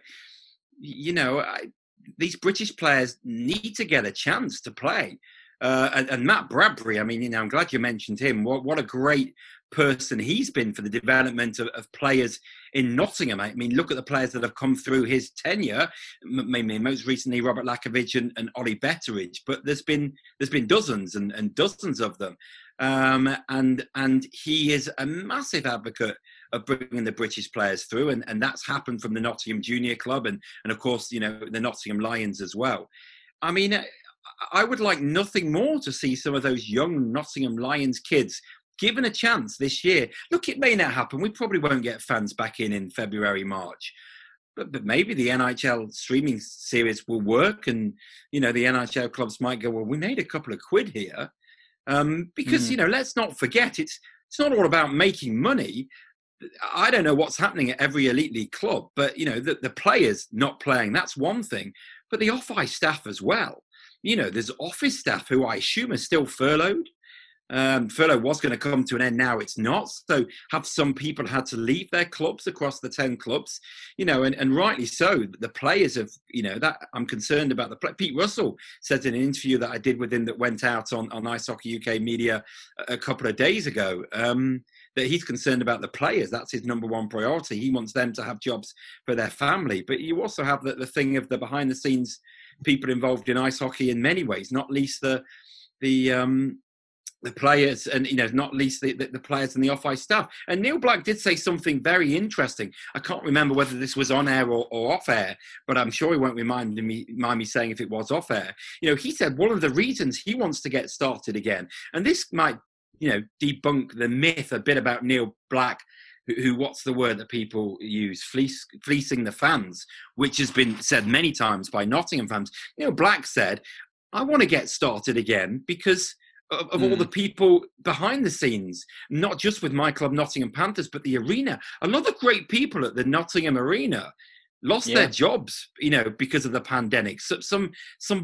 these British players need to get a chance to play. And Matt Bradbury, I mean, I'm glad you mentioned him. What a great person he's been for the development of players in Nottingham. I mean, look at the players that have come through his tenure. Maybe most recently Robert Lakovic and Ollie Betteridge, but there's been dozens and dozens of them. And he is a massive advocate of bringing the British players through, and that's happened from the Nottingham Junior Club and of course, the Nottingham Lions as well. I mean, I would like nothing more to see some of those young Nottingham Lions kids given a chance this year. Look, it may not happen. We probably won't get fans back in February, March. But maybe the NHL streaming series will work and, the NHL clubs might go, well, we made a couple of quid here. Because, let's not forget, it's not all about making money. I don't know what's happening at every Elite League club, but, the players not playing, that's one thing. But the off-ice staff as well. There's office staff who I assume are still furloughed. Furlough was going to come to an end, now it's not. So have some people had to leave their clubs across the 10 clubs, and rightly so. The players have, that I'm concerned about. Pete Russell said in an interview that I did with him that went out on Ice Hockey UK media a couple of days ago, that he's concerned about the players. That's his number one priority. He wants them to have jobs for their family. But you also have the thing of the behind the scenes people involved in ice hockey in many ways, not least the players and, not least the players and the off-ice staff. And Neil Black did say something very interesting. I can't remember whether this was on air or off air, but I'm sure he won't mind me saying if it was off air. He said one of the reasons he wants to get started again, and this might, debunk the myth a bit about Neil Black who what's the word that people use? Fleecing the fans, which has been said many times by Nottingham fans. You know, Black said, I want to get started again because of all the people behind the scenes, not just with my club, Nottingham Panthers, but the arena. A lot of great people at the Nottingham Arena lost their jobs, you know, because of the pandemic. So, some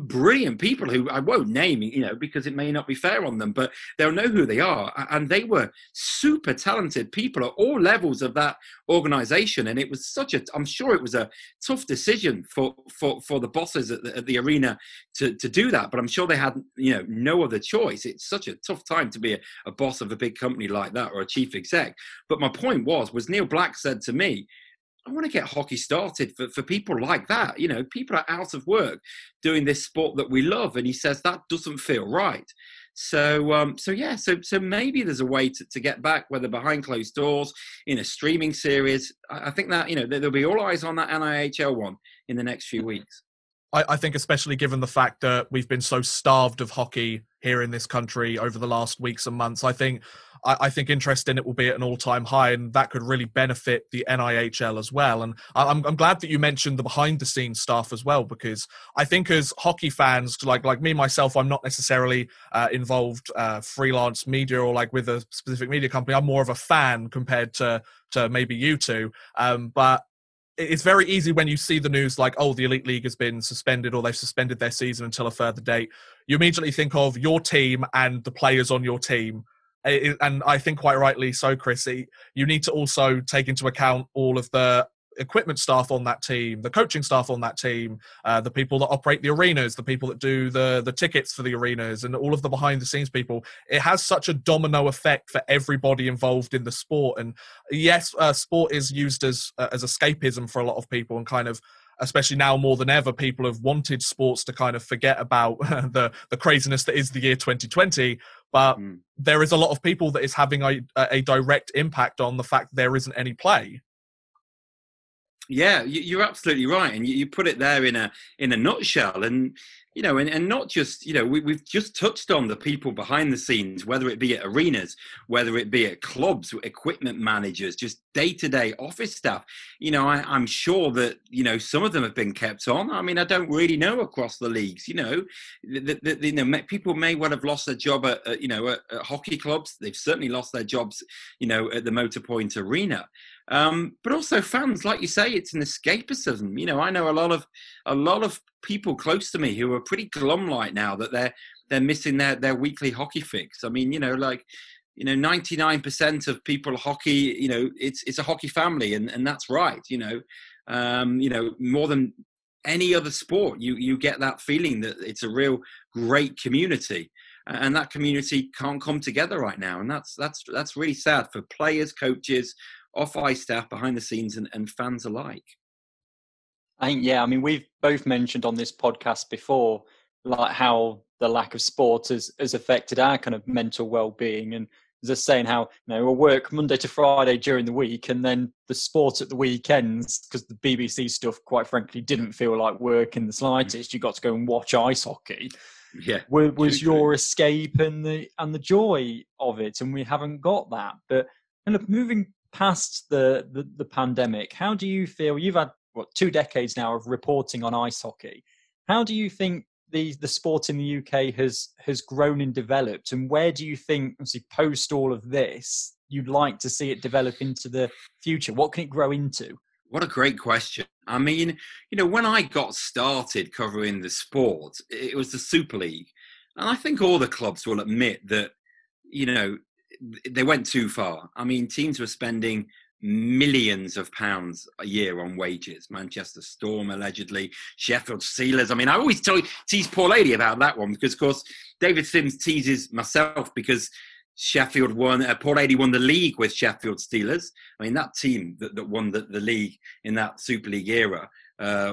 brilliant people who I won't name, you know, because it may not be fair on them, but they'll know who they are. And they were super talented people at all levels of that organisation. And it was such a, I'm sure it was a tough decision for the bosses at the arena to do that. But I'm sure they had, you know, no other choice. It's such a tough time to be a boss of a big company like that or a chief exec. But my point was Neil Black said to me, I want to get hockey started for people like that. You know, people are out of work doing this sport that we love. And he says that doesn't feel right. So maybe there's a way to get back, whether behind closed doors, in a streaming series. I think that, you know, there'll be all eyes on that NIHL one in the next few weeks. I think especially given the fact that we've been so starved of hockey here in this country over the last weeks and months, I think interest in it will be at an all-time high, and that could really benefit the NIHL as well. And I'm glad that you mentioned the behind-the-scenes stuff as well, because I think as hockey fans, like me myself, I'm not necessarily involved freelance media or like with a specific media company. I'm more of a fan compared to maybe you two, but. It's very easy when you see the news like, oh, the Elite League has been suspended or they've suspended their season until a further date. You immediately think of your team and the players on your team. And I think quite rightly so, Chris, you need to also take into account all of the equipment staff on that team, the coaching staff on that team, the people that operate the arenas, the people that do the tickets for the arenas, and all of the behind the scenes people. It has such a domino effect for everybody involved in the sport. And yes, sport is used as escapism for a lot of people, and kind of, especially now more than ever, people have wanted sports to kind of forget about the craziness that is the year 2020. But there is a lot of people that is having a direct impact on the fact there isn't any play. Yeah, you're absolutely right, and you put it there in a nutshell. And you know, and not just, you know, we've just touched on the people behind the scenes, whether it be at arenas, whether it be at clubs, equipment managers, just day-to-day office staff. You know, I'm sure that, you know, some of them have been kept on. I mean, I don't really know across the leagues, you know, people may well have lost their job at you know, at hockey clubs. They've certainly lost their jobs, you know, at the Motorpoint Arena. But also fans, like you say, it's an escapism. You know, I know a lot of people close to me who are pretty glum right now that they're missing their weekly hockey fix. I mean, you know, like, you know, 99% of people hockey, you know, it's a hockey family, and that's right. You know, more than any other sport, you get that feeling that it's a real great community. And that community can't come together right now. And that's really sad for players, coaches, off-ice staff, behind the scenes, and fans alike. I mean, we've both mentioned on this podcast before, like how the lack of sport has affected our kind of mental well-being. And just saying how, you know, we'll work Monday to Friday during the week, and then the sport at the weekends, because the BBC stuff, quite frankly, didn't feel like work in the slightest. You got to go and watch ice hockey. Yeah, was your escape and the joy of it, and we haven't got that. But kind of moving past the pandemic, how do you feel? You've had, what, 2 decades now of reporting on ice hockey. How do you think the sport in the UK has grown and developed, and where do you think, obviously, post all of this, you'd like to see it develop into the future? What can it grow into? What a great question. I mean, you know, when I got started covering the sport, it was the Super League. And I think all the clubs will admit that, you know, they went too far. I mean, teams were spending millions of pounds a year on wages. Manchester Storm, allegedly, Sheffield Steelers. I mean, I always tease Paul Adey about that one because, of course, David Simms teases myself because Sheffield won, Paul Adey won the league with Sheffield Steelers. I mean, that team that won the league in that Super League era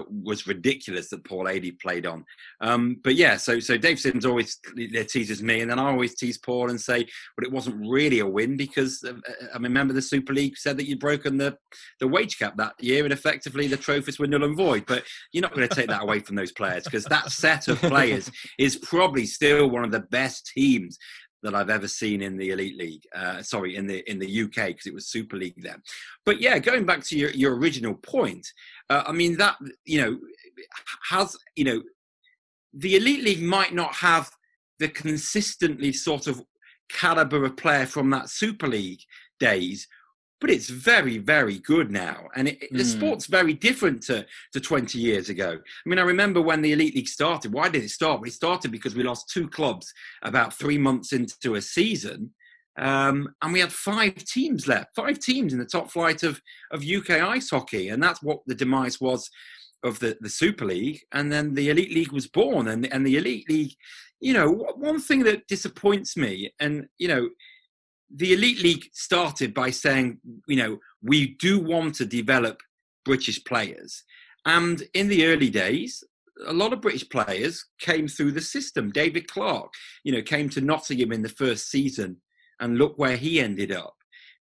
was ridiculous that Paul Adey played on. But yeah, so Dave Simms always teases me, and then I always tease Paul and say, but it wasn't really a win because I remember the Super League said that you'd broken the wage cap that year, and effectively the trophies were null and void. But you're not going to take that away from those players, because that set of players is probably still one of the best teams that I've ever seen in the Elite League. Sorry, in the UK, because it was Super League then. But yeah, going back to your original point, I mean that, you know, has, you know, the Elite League might not have the consistently sort of caliber of player from that Super League days, but it's very, very good now. And the sport's very different to 20 years ago. I mean, I remember when the Elite League started. Why did it start? Well, it started because we lost two clubs about 3 months into a season. And we had five teams in the top flight of UK ice hockey. And that's what the demise was of the Super League. And then the Elite League was born. And the Elite League, you know, one thing that disappoints me, and, you know, the Elite League started by saying, you know, we do want to develop British players. And in the early days, a lot of British players came through the system. David Clark, you know, came to Nottingham in the first season, and look where he ended up.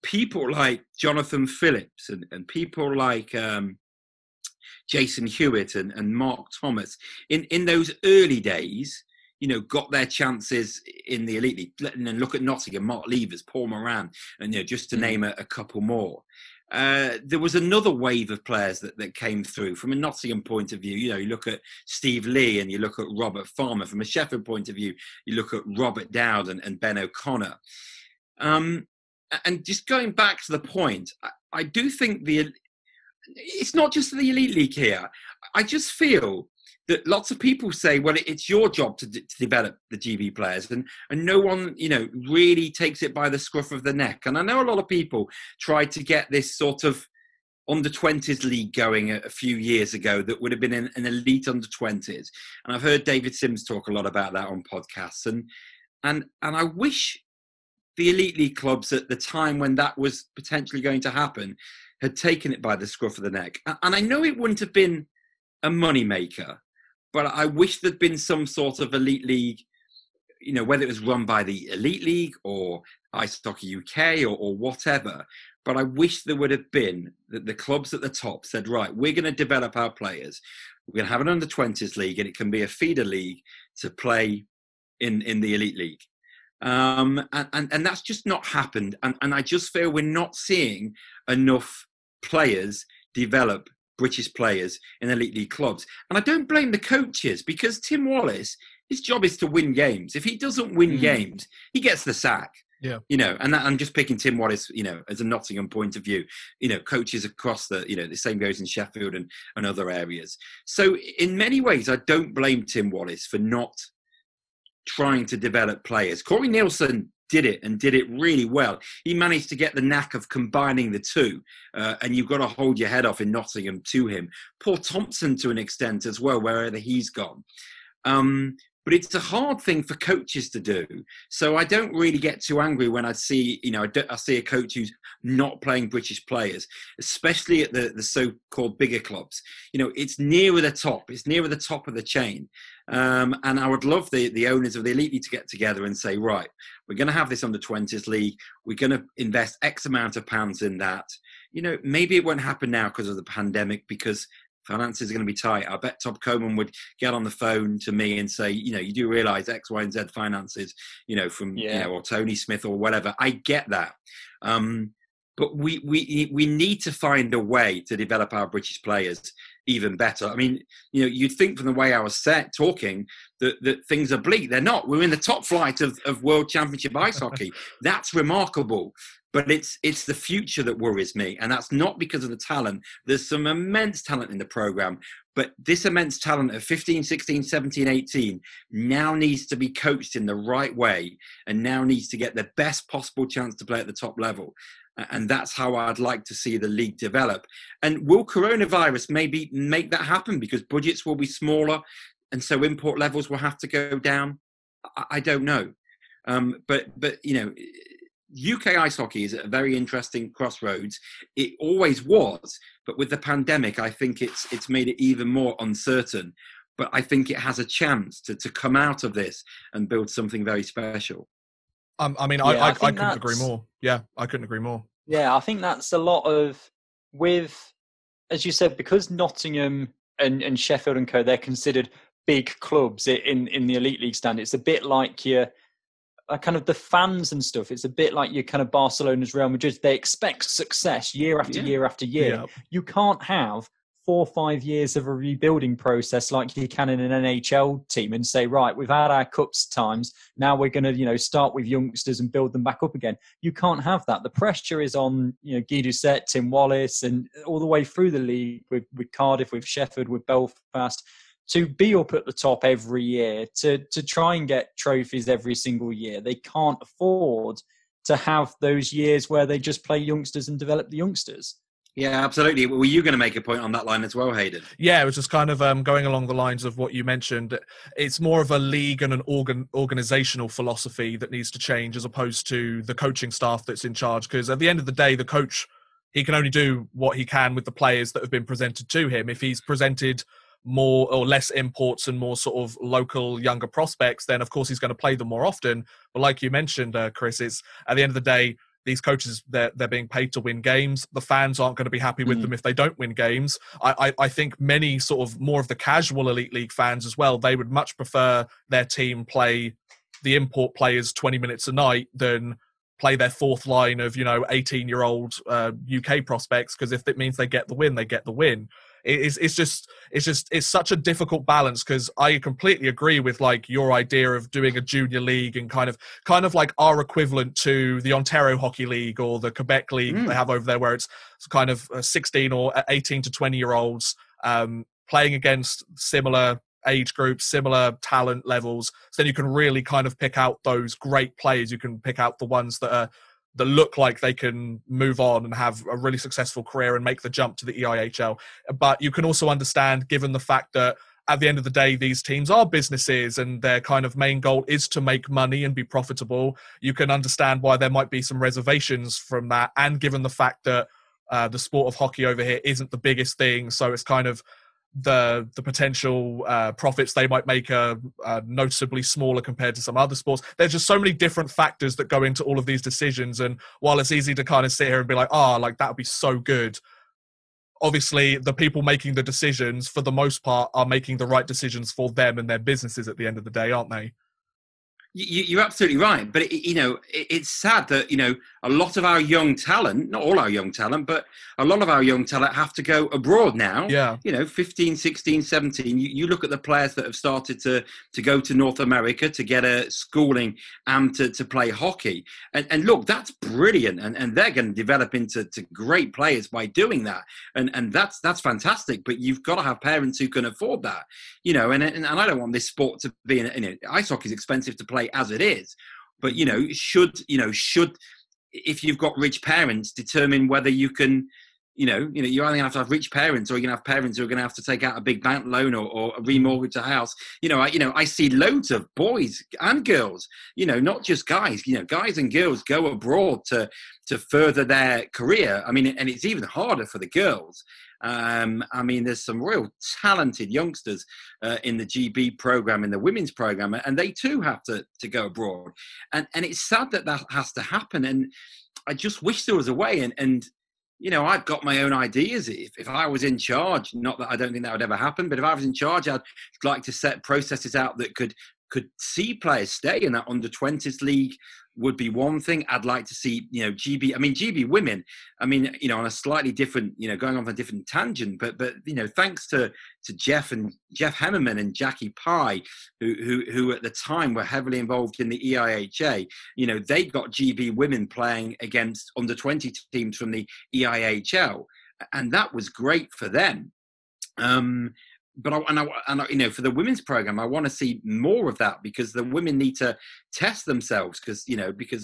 People like Jonathan Phillips and people like Jason Hewitt and Mark Thomas in those early days, you know, got their chances in the Elite League. And then look at Nottingham, Mark Levers, Paul Moran, and, you know, just to name a couple more. There was another wave of players that came through from a Nottingham point of view. You know, you look at Steve Lee and you look at Robert Farmer. From a Sheffield point of view, you look at Robert Dowd and Ben O'Connor. And just going back to the point, I do think it's not just the Elite League here. I just feel that lots of people say, well, it's your job to develop the GB players, and no one, you know, really takes it by the scruff of the neck. And I know a lot of people tried to get this sort of under-20s league going a few years ago that would have been an elite under-20s. And I've heard David Simms talk a lot about that on podcasts. And I wish the Elite League clubs at the time when that was potentially going to happen had taken it by the scruff of the neck. And I know it wouldn't have been a moneymaker, but I wish there'd been some sort of Elite League, you know, whether it was run by the Elite League or Ice Hockey UK or whatever. But I wish there would have been that the clubs at the top said, right, we're going to develop our players. We're going to have an under-20s league, and it can be a feeder league to play in the Elite League. And that's just not happened. And I just feel we're not seeing enough players develop British players in Elite League clubs. And I don't blame the coaches, because Tim Wallace, his job is to win games. If he doesn't win games, he gets the sack. Yeah, you know, and I'm just picking Tim Wallace, you know, as a Nottingham point of view. You know, coaches across you know, the same goes in Sheffield and other areas. So in many ways, I don't blame Tim Wallace for not trying to develop players. Corey Nielsen did it, and did it really well. He managed to get the knack of combining the two, and you've got to hold your head off in Nottingham to him. Paul Thompson to an extent as well, wherever he's gone. But it's a hard thing for coaches to do. So I don't really get too angry when I see, you know, I see a coach who's not playing British players, especially at the so-called bigger clubs. You know, it's nearer the top. It's nearer the top of the chain. And I would love the owners of the Elite League to get together and say, right, we're going to have this under-20s league. We're going to invest X amount of pounds in that. You know, maybe it won't happen now because of the pandemic, because finances are going to be tight. I bet Todd Coman would get on the phone to me and say, you know, you do realise X, Y and Z finances, you know, from, you know, or Tony Smith or whatever. I get that. But we need to find a way to develop our British players even better. I mean, you know, you'd think from the way I was talking that things are bleak. They're not. We're in the top flight of World Championship ice hockey. That's remarkable. But it's the future that worries me. And that's not because of the talent. There's some immense talent in the programme. But this immense talent of 15, 16, 17, 18 now needs to be coached in the right way, and now needs to get the best possible chance to play at the top level. And that's how I'd like to see the league develop. And will coronavirus maybe make that happen, because budgets will be smaller and so import levels will have to go down? I don't know. But you know, UK ice hockey is at a very interesting crossroads. It always was, but with the pandemic, I think it's made it even more uncertain. But I think it has a chance to come out of this and build something very special. I mean, I couldn't agree more. Yeah, I couldn't agree more. Yeah, I think that's a lot of, with, as you said, because Nottingham and Sheffield and co, they're considered big clubs in the Elite League stand. It's a bit like your kind of the fans and stuff, it's a bit like your kind of Barcelona's Real Madrid. They expect success year after year after year. Yeah. You can't have 4 or 5 years of a rebuilding process like you can in an NHL team and say, right, we've had our cups times. Now we're going to, you know, start with youngsters and build them back up again. You can't have that. The pressure is on, you know, Guy Doucet, Tim Wallace, and all the way through the league with Cardiff, with Sheffield, with Belfast, to be up at the top every year, to try and get trophies every single year. They can't afford to have those years where they just play youngsters and develop the youngsters. Yeah, absolutely. Were you going to make a point on that line as well, Hayden? Yeah, it was just kind of going along the lines of what you mentioned. It's more of a league and an organisational philosophy that needs to change as opposed to the coaching staff that's in charge. Because at the end of the day, the coach, he can only do what he can with the players that have been presented to him. If he's presented more or less imports and more sort of local younger prospects, then of course he's going to play them more often. But like you mentioned, Chris, it's at the end of the day, these coaches, they're being paid to win games. The fans aren't going to be happy with them if they don't win games. I think many sort of more of the casual Elite League fans as well, they would much prefer their team play the import players 20 minutes a night than play their fourth line of, you know, 18-year-old UK prospects, because if it means they get the win, they get the win. It's such a difficult balance, because I completely agree with like your idea of doing a junior league and kind of like our equivalent to the Ontario Hockey League or the Quebec League they have over there, where it's kind of 16 or 18 to 20 year olds playing against similar age groups, similar talent levels. So then you can really kind of pick out those great players. You can pick out the ones that look like they can move on and have a really successful career and make the jump to the EIHL. But you can also understand, given the fact that at the end of the day, these teams are businesses and their kind of main goal is to make money and be profitable, you can understand why there might be some reservations from that. And given the fact that the sport of hockey over here isn't the biggest thing, so it's kind of the potential profits they might make are noticeably smaller compared to some other sports. There's just so many different factors that go into all of these decisions, and while it's easy to kind of sit here and be like, that would be so good, obviously the people making the decisions for the most part are making the right decisions for them and their businesses at the end of the day, aren't they? You're absolutely right, but it's sad that a lot of our young talent, not all our young talent, but a lot of our young talent have to go abroad now. Yeah, 15, 16, 17. You look at the players that have started to go to North America to get a schooling and to play hockey, and look, that's brilliant, and they're going to develop into great players by doing that, and that's fantastic. But you've got to have parents who can afford that, and I don't want this sport to be ice hockey is expensive to play as it is, but should if you've got rich parents determine whether you can, you're either going to have rich parents or you're going to have parents who are going to have to take out a big bank loan or remortgage a house. I see loads of boys and girls, not just guys, guys and girls go abroad to further their career. And it's even harder for the girls. There's some real talented youngsters in the GB program, in the women's program, and they too have to go abroad. And it's sad that has to happen. And I just wish there was a way. And I've got my own ideas. If I was in charge, not that I don't think that would ever happen, but if I was in charge, I'd like to set processes out that could see players stay in that under-20s league. Would be one thing I'd like to see, GB women, on a slightly different, going on a different tangent, but thanks to Jeff Hemmerman and Jackie Pye, who at the time were heavily involved in the EIHA, they got GB women playing against under 20 teams from the EIHL. And that was great for them. But for the women's program, I want to see more of that, because the women need to test themselves because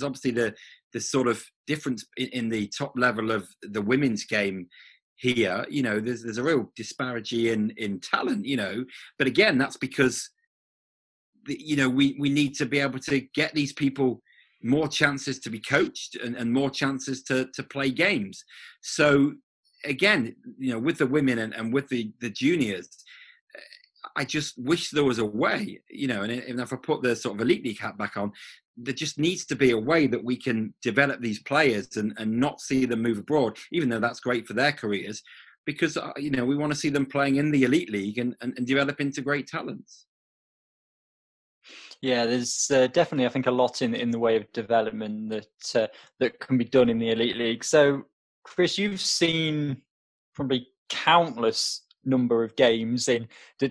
obviously the sort of difference in the top level of the women's game here, there's a real disparity in talent, but again, that's because, we need to be able to get these people more chances to be coached and more chances to play games. So again, with the women and with the juniors, I just wish there was a way, and if I put the sort of Elite League hat back on, there just needs to be a way that we can develop these players and not see them move abroad, even though that's great for their careers, because, we want to see them playing in the Elite League and develop into great talents. Yeah, there's definitely, I think, a lot in the way of development that that can be done in the Elite League. So, Chris, you've seen probably countless number of games in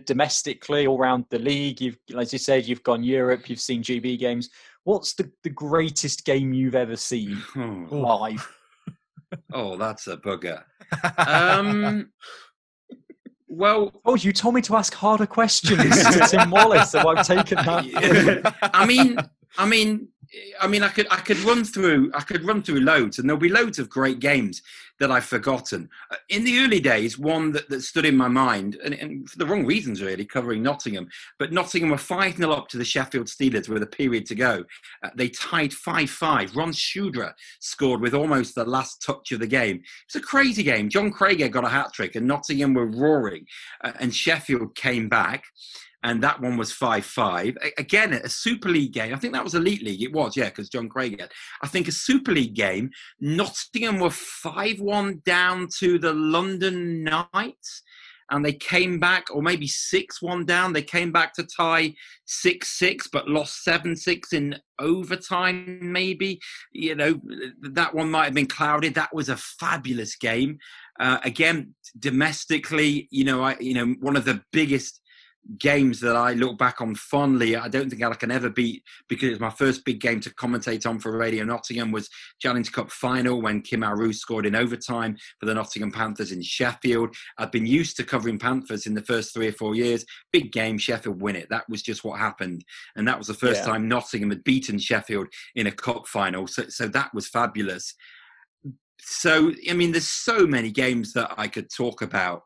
domestically all around the league. You've, as you said, you've gone Europe, you've seen GB games. What's the greatest game you've ever seen live? Oh, that's a bugger. Well, oh, you told me to ask harder questions to Tim Wallace, so I've taken that. I mean, I could run through loads, and there'll be loads of great games that I've forgotten. In the early days, one that stood in my mind, and for the wrong reasons really, covering Nottingham. But Nottingham were 5-0 up to the Sheffield Steelers with a period to go. They tied 5-5. Ron Shudra scored with almost the last touch of the game. It's a crazy game. John Craig got a hat-trick, and Nottingham were roaring, and Sheffield came back. And that one was 5-5. Again, a Super League game. I think that was Elite League. It was, yeah, because John Craig had. I think a Super League game. Nottingham were 5-1 down to the London Knights. And they came back, or maybe 6-1 down. They came back to tie 6-6, but lost 7-6 in overtime, maybe. You know, that one might have been clouded. That was a fabulous game. Again, domestically, you know, one of the biggest games that I look back on fondly, I don't think I can ever beat, because it was my first big game to commentate on for Radio Nottingham, was Challenge Cup final when Kim Aru scored in overtime for the Nottingham Panthers in Sheffield. I've been used to covering Panthers in the first 3 or 4 years. Big game, Sheffield win it. That was just what happened. And that was the first time Nottingham had beaten Sheffield in a cup final. So that was fabulous. So, I mean, there's so many games that I could talk about.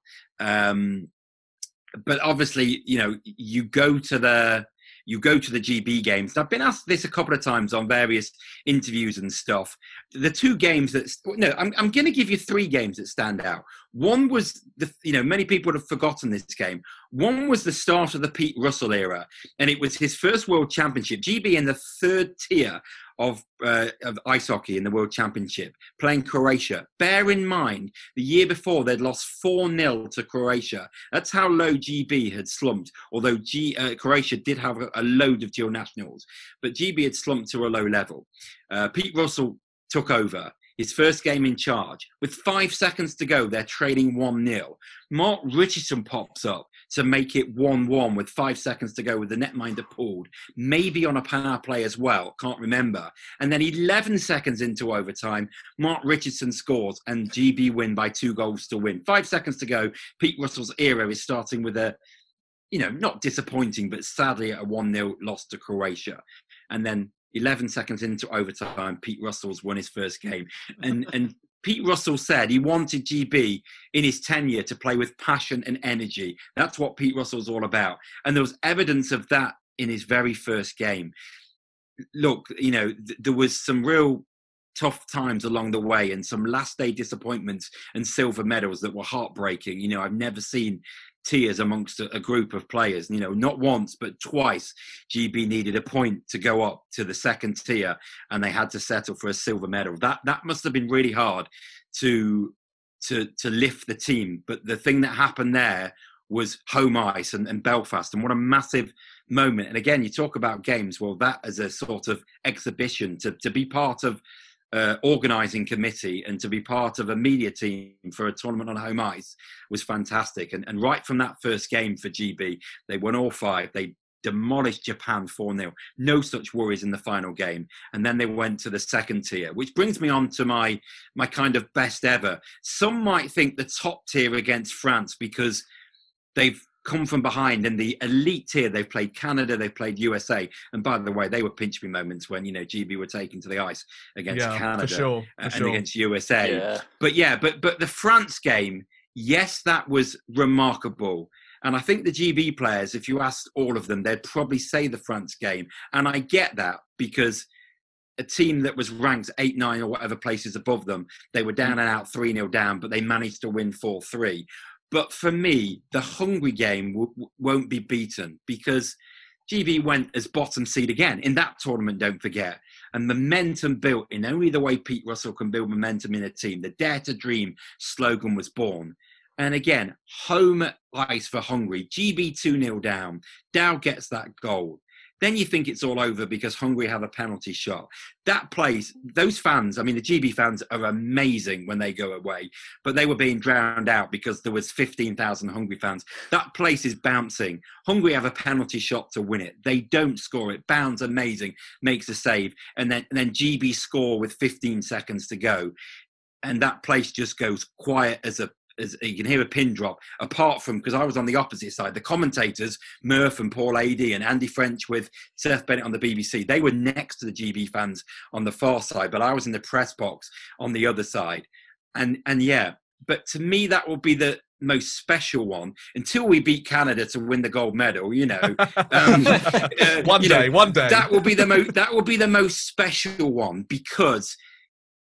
But obviously, you know, you go to the GB games. I've been asked this a couple of times on various interviews and stuff. The two games that I'm going to give you three games that stand out. One was many people would have forgotten this game. One was the start of the Pete Russell era, and it was his first World Championship. GB in the third tier of ice hockey in the World Championship, playing Croatia. Bear in mind, the year before, they'd lost 4-0 to Croatia. That's how low GB had slumped, although Croatia did have a load of dual nationals. But GB had slumped to a low level. Pete Russell took over. His first game in charge. With 5 seconds to go, they're trailing 1-0. Mark Richardson pops up to make it 1-1 with 5 seconds to go with the netminder pulled. Maybe on a power play as well, can't remember. And then 11 seconds into overtime, Mark Richardson scores and GB win by 2 goals to win. 5 seconds to go, Pete Russell's era is starting with a, not disappointing, but sadly a 1-0 loss to Croatia. And then 11 seconds into overtime, Pete Russell's won his first game. And Pete Russell said he wanted GB in his tenure to play with passion and energy. That's what Pete Russell's all about. And there was evidence of that in his very first game. Look, there was some real tough times along the way and some last day disappointments and silver medals that were heartbreaking. I've never seen tears amongst a group of players. Not once, but twice, GB needed a point to go up to the second tier and they had to settle for a silver medal. That must have been really hard to lift the team. But the thing that happened there was home ice and Belfast, and what a massive moment. And again, you talk about games, well, that is a sort of exhibition to be part of organising committee and to be part of a media team for a tournament on home ice was fantastic. And right from that first game for GB, they won all 5. They demolished Japan 4-0. No such worries in the final game. And then they went to the second tier, which brings me on to my kind of best ever. Some might think the top tier against France because they've come from behind. In the elite tier, they've played Canada, they've played USA, and by the way, they were pinch me moments when GB were taken to the ice against Canada and against USA. But the France game, yes, that was remarkable. And I think the GB players, if you asked all of them, they'd probably say the France game, and I get that, because a team that was ranked 8, 9 or whatever places above them, they were down and out 3-0 down, but they managed to win 4-3. But for me, the hungry game won't be beaten, because GB went as bottom seed again in that tournament, don't forget. And momentum built in only the way Pete Russell can build momentum in a team. The Dare to Dream slogan was born. And again, home ice for hungry. GB 2-0 down. Dow gets that goal. Then you think it's all over because Hungary have a penalty shot. That place, those fans, I mean, the GB fans are amazing when they go away, but they were being drowned out because there was 15,000 Hungary fans. That place is bouncing. Hungary have a penalty shot to win it. They don't score it. Bounds, amazing, makes a save. And then GB score with 15 seconds to go. And that place just goes quiet as a, as you can hear a pin drop, apart from, because I was on the opposite side, the commentators, Murph and Paul Adey and Andy French with Seth Bennett on the BBC, they were next to the GB fans on the far side, but I was in the press box on the other side. And yeah, but to me, that will be the most special one until we beat Canada to win the gold medal, you know. One day. That will be the most special one because,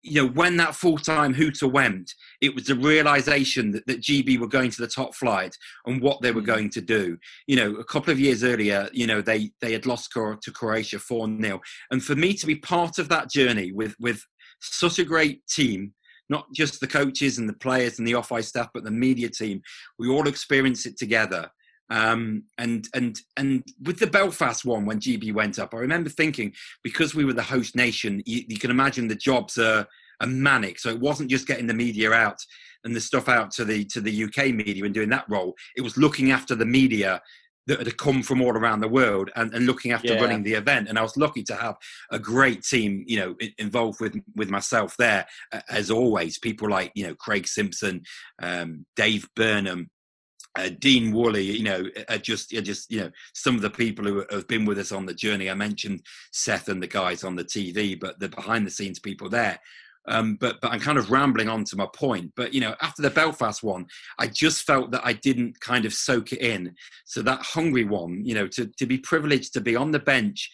you know, when that full-time hooter went, it was the realisation that GB were going to the top flight and what they were going to do. You know, a couple of years earlier, you know, they had lost to Croatia 4-0. And for me to be part of that journey with such a great team, not just the coaches and the players and the off-ice staff, but the media team, we all experienced it together. And with the Belfast one, when GB went up, I remember thinking, because we were the host nation, you can imagine the jobs are manic. So it wasn't just getting the media out and the stuff out to the UK media and doing that role. It was looking after the media that had come from all around the world and looking after running the event. And I was lucky to have a great team, you know, involved with myself there, as always. People like, you know, Craig Simpson, Dave Burnham, Dean Woolley, you know, just you know, some of the people who have been with us on the journey. I mentioned Seth and the guys on the TV, but the behind-the-scenes people there. But I'm kind of rambling on to my point. But, you know, after the Belfast one, I just felt that I didn't kind of soak it in. So that Hungary one, you know, to be privileged to be on the bench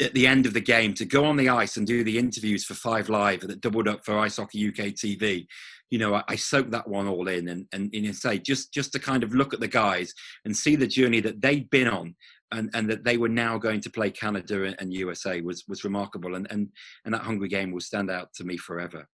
at the end of the game, to go on the ice and do the interviews for 5 Live that doubled up for Ice Hockey UK TV. You know, I soaked that one all in and say, just to kind of look at the guys and see the journey that they'd been on and that they were now going to play Canada and USA was remarkable. And that Hungary game will stand out to me forever.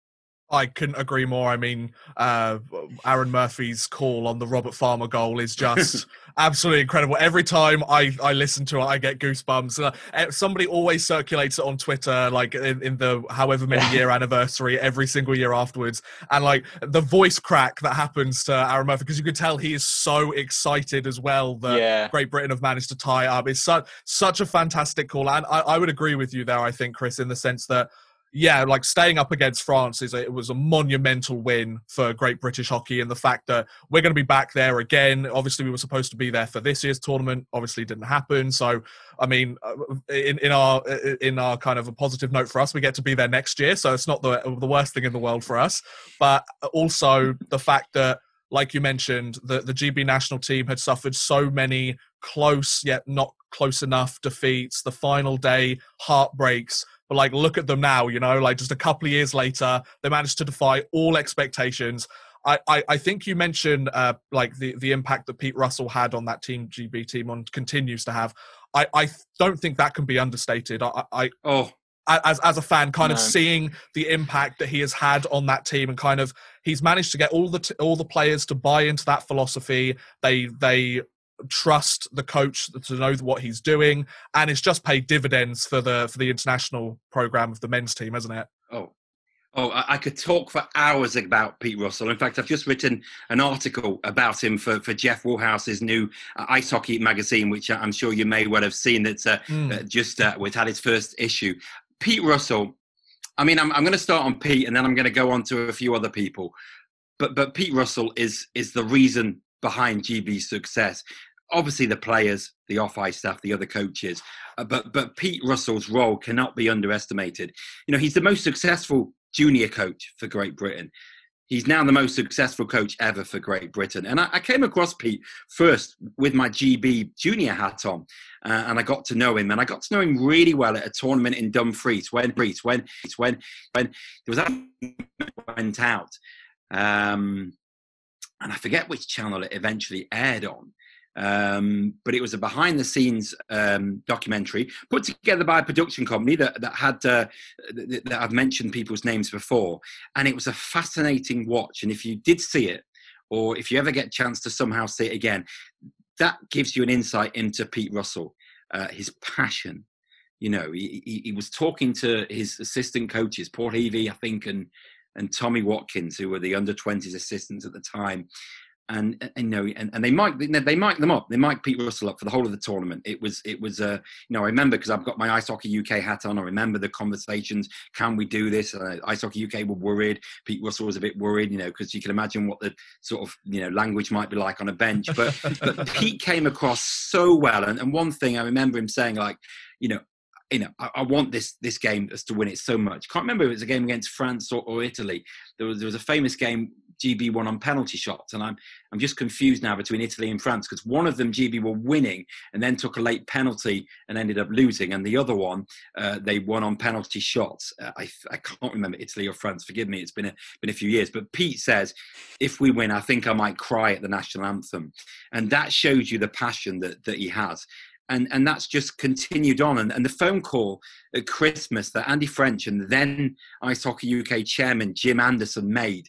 I couldn't agree more. I mean, Aaron Murphy's call on the Robert Farmer goal is just absolutely incredible. Every time I listen to it, I get goosebumps. Somebody always circulates it on Twitter, like in the however many year anniversary, every single year afterwards. And like the voice crack that happens to Aaron Murphy, because you could tell he is so excited as well that Great Britain have managed to tie up. It's such a fantastic call. And I would agree with you there, I think, Chris, in the sense that, yeah, like staying up against France it was a monumental win for Great British Hockey, and the fact that we're going to be back there again. Obviously, we were supposed to be there for this year's tournament. Obviously, didn't happen. So, I mean, in our kind of a positive note for us, we get to be there next year. So it's not the worst thing in the world for us. But also the fact that, like you mentioned, the GB national team had suffered so many close yet not close enough defeats, the final day heartbreaks. But, like, look at them now, you know, like just a couple of years later, they managed to defy all expectations. I think you mentioned, like, the impact that Pete Russell had on that Team GB team and continues to have. I don't think that can be understated. As a fan, kind of seeing the impact that he has had on that team, and kind of he's managed to get all the players to buy into that philosophy. They trust the coach to know what he's doing, and it's just paid dividends for the international program of the men's team, hasn't it? Oh, I could talk for hours about Pete Russell. In fact, I've just written an article about him for Jeff Woolhouse's new Ice Hockey magazine, which I'm sure you may well have seen. That's we've had its first issue. Pete Russell. I mean, I'm going to start on Pete, and then I'm going to go on to a few other people. But Pete Russell is the reason behind GB's success. Obviously, the players, the off-ice staff, the other coaches, but Pete Russell's role cannot be underestimated. You know, he's the most successful junior coach for Great Britain. He's now the most successful coach ever for Great Britain. And I came across Pete first with my GB junior hat on, and I got to know him. And I got to know him really well at a tournament in Dumfries when there was that went out. And I forget which channel it eventually aired on. But it was a behind-the-scenes documentary put together by a production company that I've mentioned people's names before, and it was a fascinating watch. And if you did see it, or if you ever get a chance to somehow see it again, that gives you an insight into Pete Russell. his passion. You know, he was talking to his assistant coaches, Paul Adey, I think, and Tommy Watkins, who were the under-20s assistants at the time. And they mic'd them up. They mic'd Pete Russell up for the whole of the tournament. It was you know, I remember, because I've got my Ice Hockey UK hat on, I remember the conversations. Can we do this? Ice Hockey UK were worried. Pete Russell was a bit worried, you know, because you can imagine what the sort of, you know, language might be like on a bench. But but Pete came across so well. And one thing I remember him saying, like, you know, I want this game us to win it so much. Can't remember if it was a game against France or Italy. There was a famous game, GB won on penalty shots, and I'm just confused now between Italy and France, because one of them GB were winning and then took a late penalty and ended up losing, and the other one they won on penalty shots. I can't remember Italy or France. Forgive me, it's been a few years. But Pete says, if we win, I think I might cry at the national anthem, and that shows you the passion that he has. And that's just continued on. And the phone call at Christmas that Andy French and then Ice Hockey UK chairman Jim Anderson made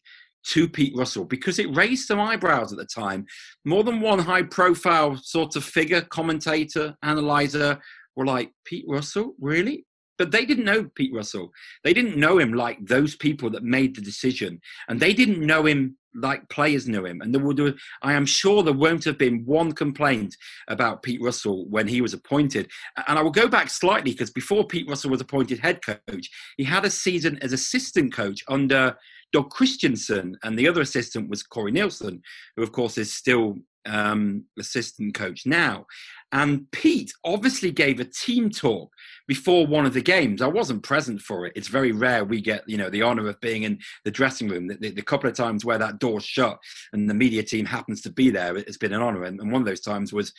to Pete Russell, because it raised some eyebrows at the time. More than one high-profile sort of figure, commentator, analyzer, were like, Pete Russell, really? But they didn't know Pete Russell. They didn't know him like those people that made the decision. And they didn't know him like players knew him. And I am sure there won't have been one complaint about Pete Russell when he was appointed. And I will go back slightly, because before Pete Russell was appointed head coach, he had a season as assistant coach under Doug Christensen, and the other assistant was Corey Nielsen, who, of course, is still assistant coach now. And Pete obviously gave a team talk before one of the games. I wasn't present for it. It's very rare we get, you know, the honor of being in the dressing room. The couple of times where that door's shut and the media team happens to be there, it's been an honor. And one of those times was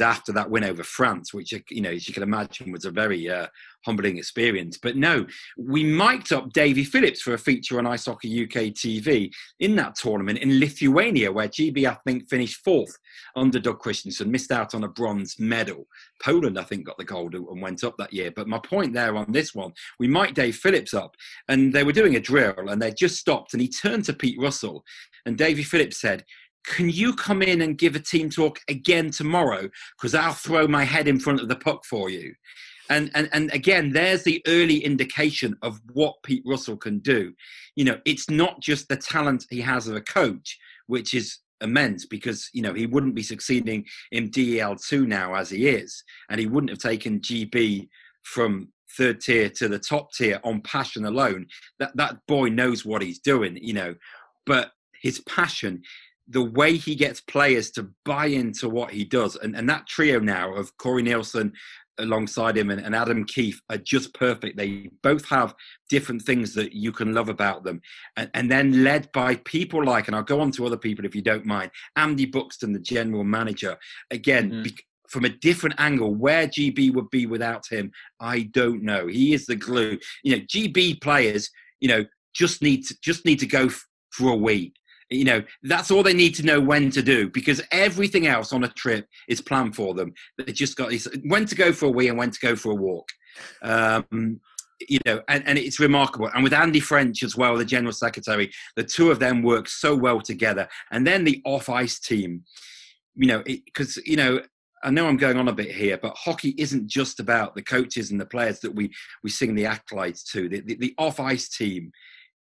after that win over France, which, you know, as you can imagine, was a very humbling experience. But no, we mic'd up Davey Phillips for a feature on Ice Hockey UK TV in that tournament in Lithuania, where GB, I think, finished fourth under Doug Christensen, missed out on a bronze medal. Poland, I think, got the gold and went up that year. But my point there on this one, we mic'd Dave Phillips up, and they were doing a drill, and they just stopped, and he turned to Pete Russell, and Davey Phillips said, "Can you come in and give a team talk again tomorrow? Because I'll throw my head in front of the puck for you." And again, there's the early indication of what Pete Russell can do. You know, it's not just the talent he has as a coach, which is immense, because, you know, he wouldn't be succeeding in DEL2 now as he is, and he wouldn't have taken GB from third tier to the top tier on passion alone. That boy knows what he's doing, you know, but his passion, the way he gets players to buy into what he does, and that trio now of Corey Nielsen alongside him and Adam Keefe are just perfect. They both have different things that you can love about them. And then led by people like, and I'll go on to other people if you don't mind, Andy Buxton, the general manager, again, from a different angle. Where GB would be without him, I don't know. He is the glue. You know, GB players, you know, just need to go for a week. You know, that's all they need to know when to do, because everything else on a trip is planned for them. They just got when to go for a wee and when to go for a walk. You know, and it's remarkable. And with Andy French as well, the general secretary, the two of them work so well together. And then the off-ice team, you know, because, you know, I know I'm going on a bit here, but hockey isn't just about the coaches and the players that we sing the accolades to. The off-ice team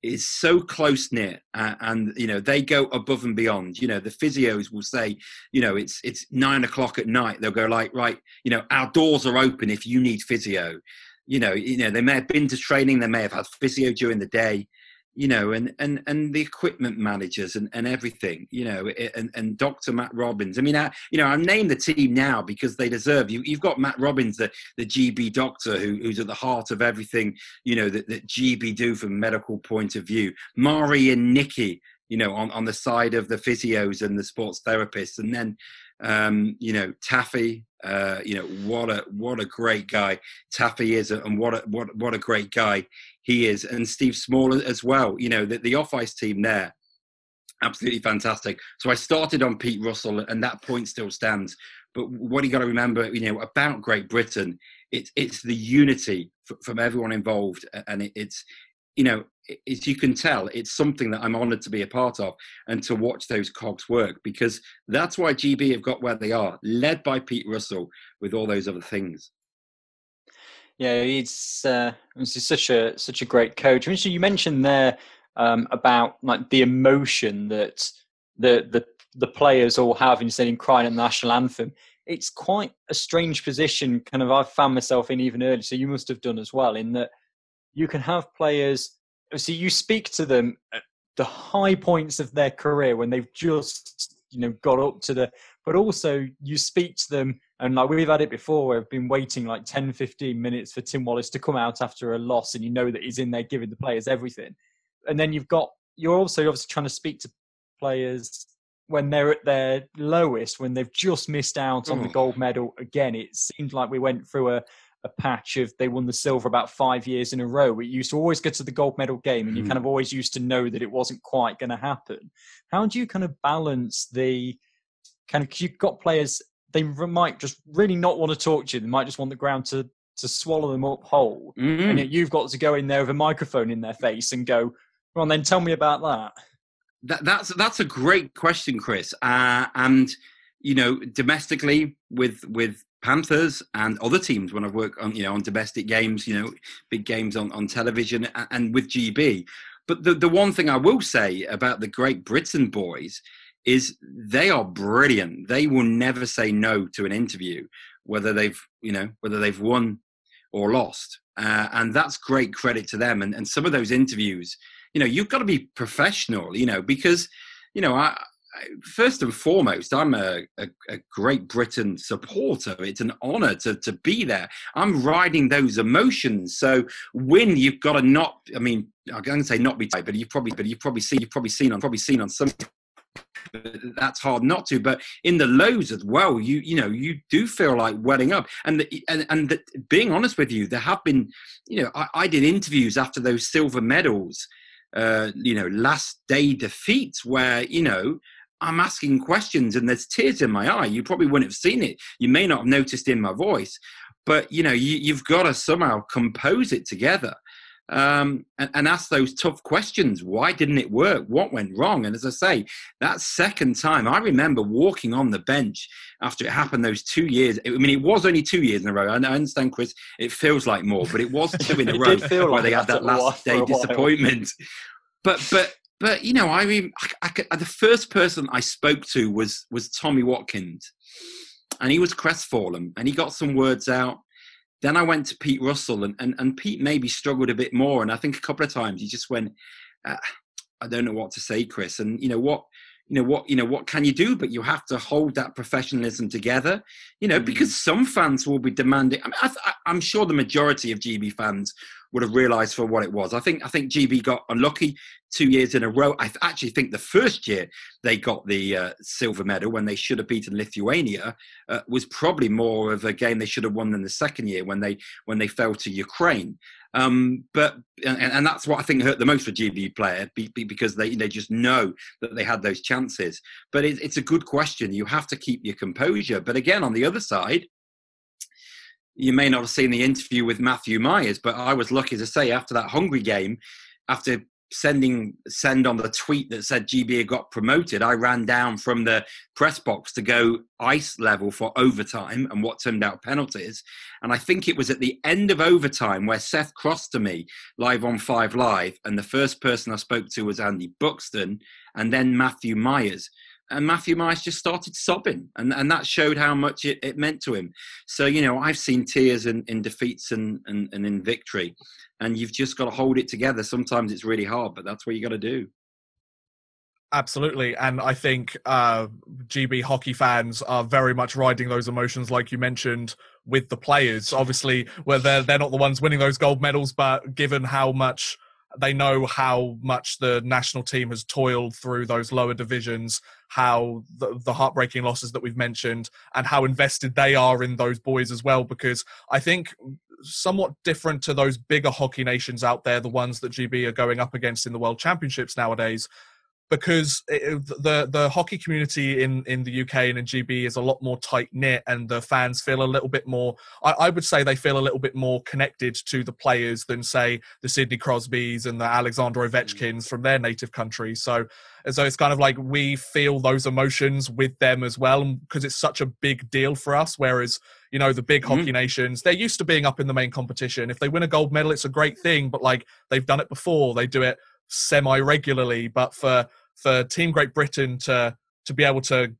is so close-knit, and, you know, they go above and beyond. You know, the physios will say, you know, it's 9 o'clock at night. They'll go like, right, you know, our doors are open if you need physio. You know, they may have been to training. They may have had physio during the day, you know, and the equipment managers and everything, you know, and Dr. Matt Robbins. I mean, I name the team now because they deserve. You've got Matt Robbins, the GB doctor, who's at the heart of everything, you know, that GB do from a medical point of view. Mari and Nikki, you know, on the side of the physios and the sports therapists. And then, you know, Taffy, you know, what a great guy Taffy is, and what a great guy he is. And Steve Small as well, you know, the off-ice team there, absolutely fantastic. So I started on Pete Russell, and that point still stands. But what you got to remember, you know, about Great Britain, it's the unity from everyone involved, and it's you know, as you can tell, it's something that I'm honoured to be a part of and to watch those cogs work, because that's why GB have got where they are, led by Pete Russell with all those other things. Yeah, he's such a great coach. I mean, so you mentioned there about like the emotion that the players all have instead of crying at the national anthem. It's quite a strange position, kind of, I've found myself in even earlier. So you must have done as well, in that you can have players. So you speak to them at the high points of their career when they've just, you know, got up to the, but also you speak to them, and like we've had it before where I've been waiting like 10, 15 minutes for Tim Wallace to come out after a loss, and you know that he's in there giving the players everything. And then you're also obviously trying to speak to players when they're at their lowest, when they've just missed out on the gold medal again. It seemed like we went through a patch of, they won the silver about 5 years in a row. We used to always get to the gold medal game, and you kind of always used to know that it wasn't quite going to happen. How do you kind of balance the kind of, you've got players, they might just really not want to talk to you. They might just want the ground to swallow them up whole. Mm-hmm. And you've got to go in there with a microphone in their face and go, well, then tell me about that. That's a great question, Chris. And, you know, domestically with Panthers and other teams, when I've worked on, you know, on domestic games, you know, big games on television and with GB. But the one thing I will say about the Great Britain boys is they are brilliant. They will never say no to an interview, whether they've won or lost. And that's great credit to them. And some of those interviews, you know, you've got to be professional, you know, because, you know, I first and foremost, I'm a Great Britain supporter. It's an honour to be there. I'm riding those emotions. So when you've got to not, I mean, I'm going to say not be tight, but you've probably seen on some, that's hard not to. But in the lows as well, you do feel like welling up. And being honest with you, there have been, you know, I did interviews after those silver medals, you know, last day defeats, where, you know, I'm asking questions and there's tears in my eye. You probably wouldn't have seen it. You may not have noticed in my voice, but, you know, you've got to somehow compose it together and ask those tough questions. Why didn't it work? What went wrong? And as I say, that second time, I remember walking on the bench after it happened those 2 years. I mean, it was only 2 years in a row. I understand, Chris, it feels like more, but it was two in a row where like they had that last day disappointment. But you know, I mean, I the first person I spoke to was Tommy Watkins, and he was crestfallen, and he got some words out. Then I went to Pete Russell, and Pete maybe struggled a bit more. And I think a couple of times he just went, I don't know what to say, Chris. And what can you do? But you have to hold that professionalism together, you know, because some fans will be demanding. I mean, I'm sure the majority of GB fans would have realised for what it was. I think GB got unlucky 2 years in a row. I actually think the first year they got the silver medal, when they should have beaten Lithuania, was probably more of a game they should have won than the second year when they fell to Ukraine. But that's what I think hurt the most for GB player, because they just know that they had those chances. But it's a good question. You have to keep your composure. But again, on the other side, you may not have seen the interview with Matthew Myers, but I was lucky, as I say, after that Hungary game, after send on the tweet that said GB had got promoted, I ran down from the press box to go ice level for overtime and what turned out penalties. And I think it was at the end of overtime where Seth crossed to me live on 5 Live, and the first person I spoke to was Andy Buxton, and then Matthew Myers. And Matthew Myers just started sobbing, and that showed how much it meant to him. So, you know, I've seen tears in defeats and in victory, and you've just got to hold it together. Sometimes it's really hard, but that's what you got to do. Absolutely. And I think GB hockey fans are very much riding those emotions, like you mentioned, with the players. Obviously, where they're not the ones winning those gold medals, but given how much they know, how much the national team has toiled through those lower divisions, how the heartbreaking losses that we've mentioned, and how invested they are in those boys as well. Because I think, somewhat different to those bigger hockey nations out there, the ones that GB are going up against in the World Championships nowadays, because the hockey community in the UK and in GB is a lot more tight-knit, and the fans feel a little bit more, I would say they feel a little bit more connected to the players than, say, the Sidney Crosbys and the Alexander Ovechkins from their native country. So it's kind of like we feel those emotions with them as well, because it's such a big deal for us, whereas, you know, the big hockey nations, they're used to being up in the main competition. If they win a gold medal, it's a great thing, but, like, they've done it before. They do it semi-regularly, but for Team Great Britain to be able to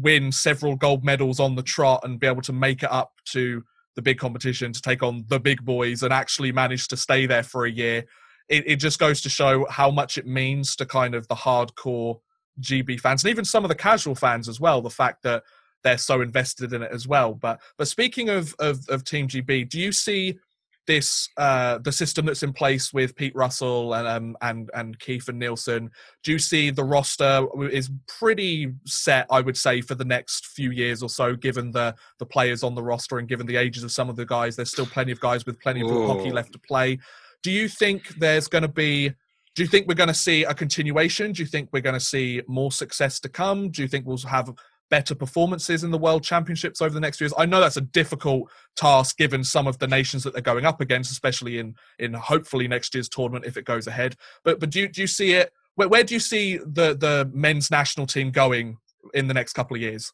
win several gold medals on the trot and be able to make it up to the big competition, to take on the big boys and actually manage to stay there for a year, it just goes to show how much it means to kind of the hardcore GB fans, and even some of the casual fans as well, the fact that they're so invested in it as well. But speaking of Team GB, do you see this the system that's in place with Pete Russell and Keith and Nielsen, do you see the roster is pretty set, I would say, for the next few years or so, given the players on the roster and given the ages of some of the guys? There's still plenty of guys with plenty of hockey left to play. Do you think we're going to see a continuation? Do you think we're going to see more success to come? Do you think we'll have better performances in the World Championships over the next few years? I know that's a difficult task given some of the nations that they're going up against, especially in hopefully next year's tournament if it goes ahead. But do you see it? Where do you see the men's national team going in the next couple of years?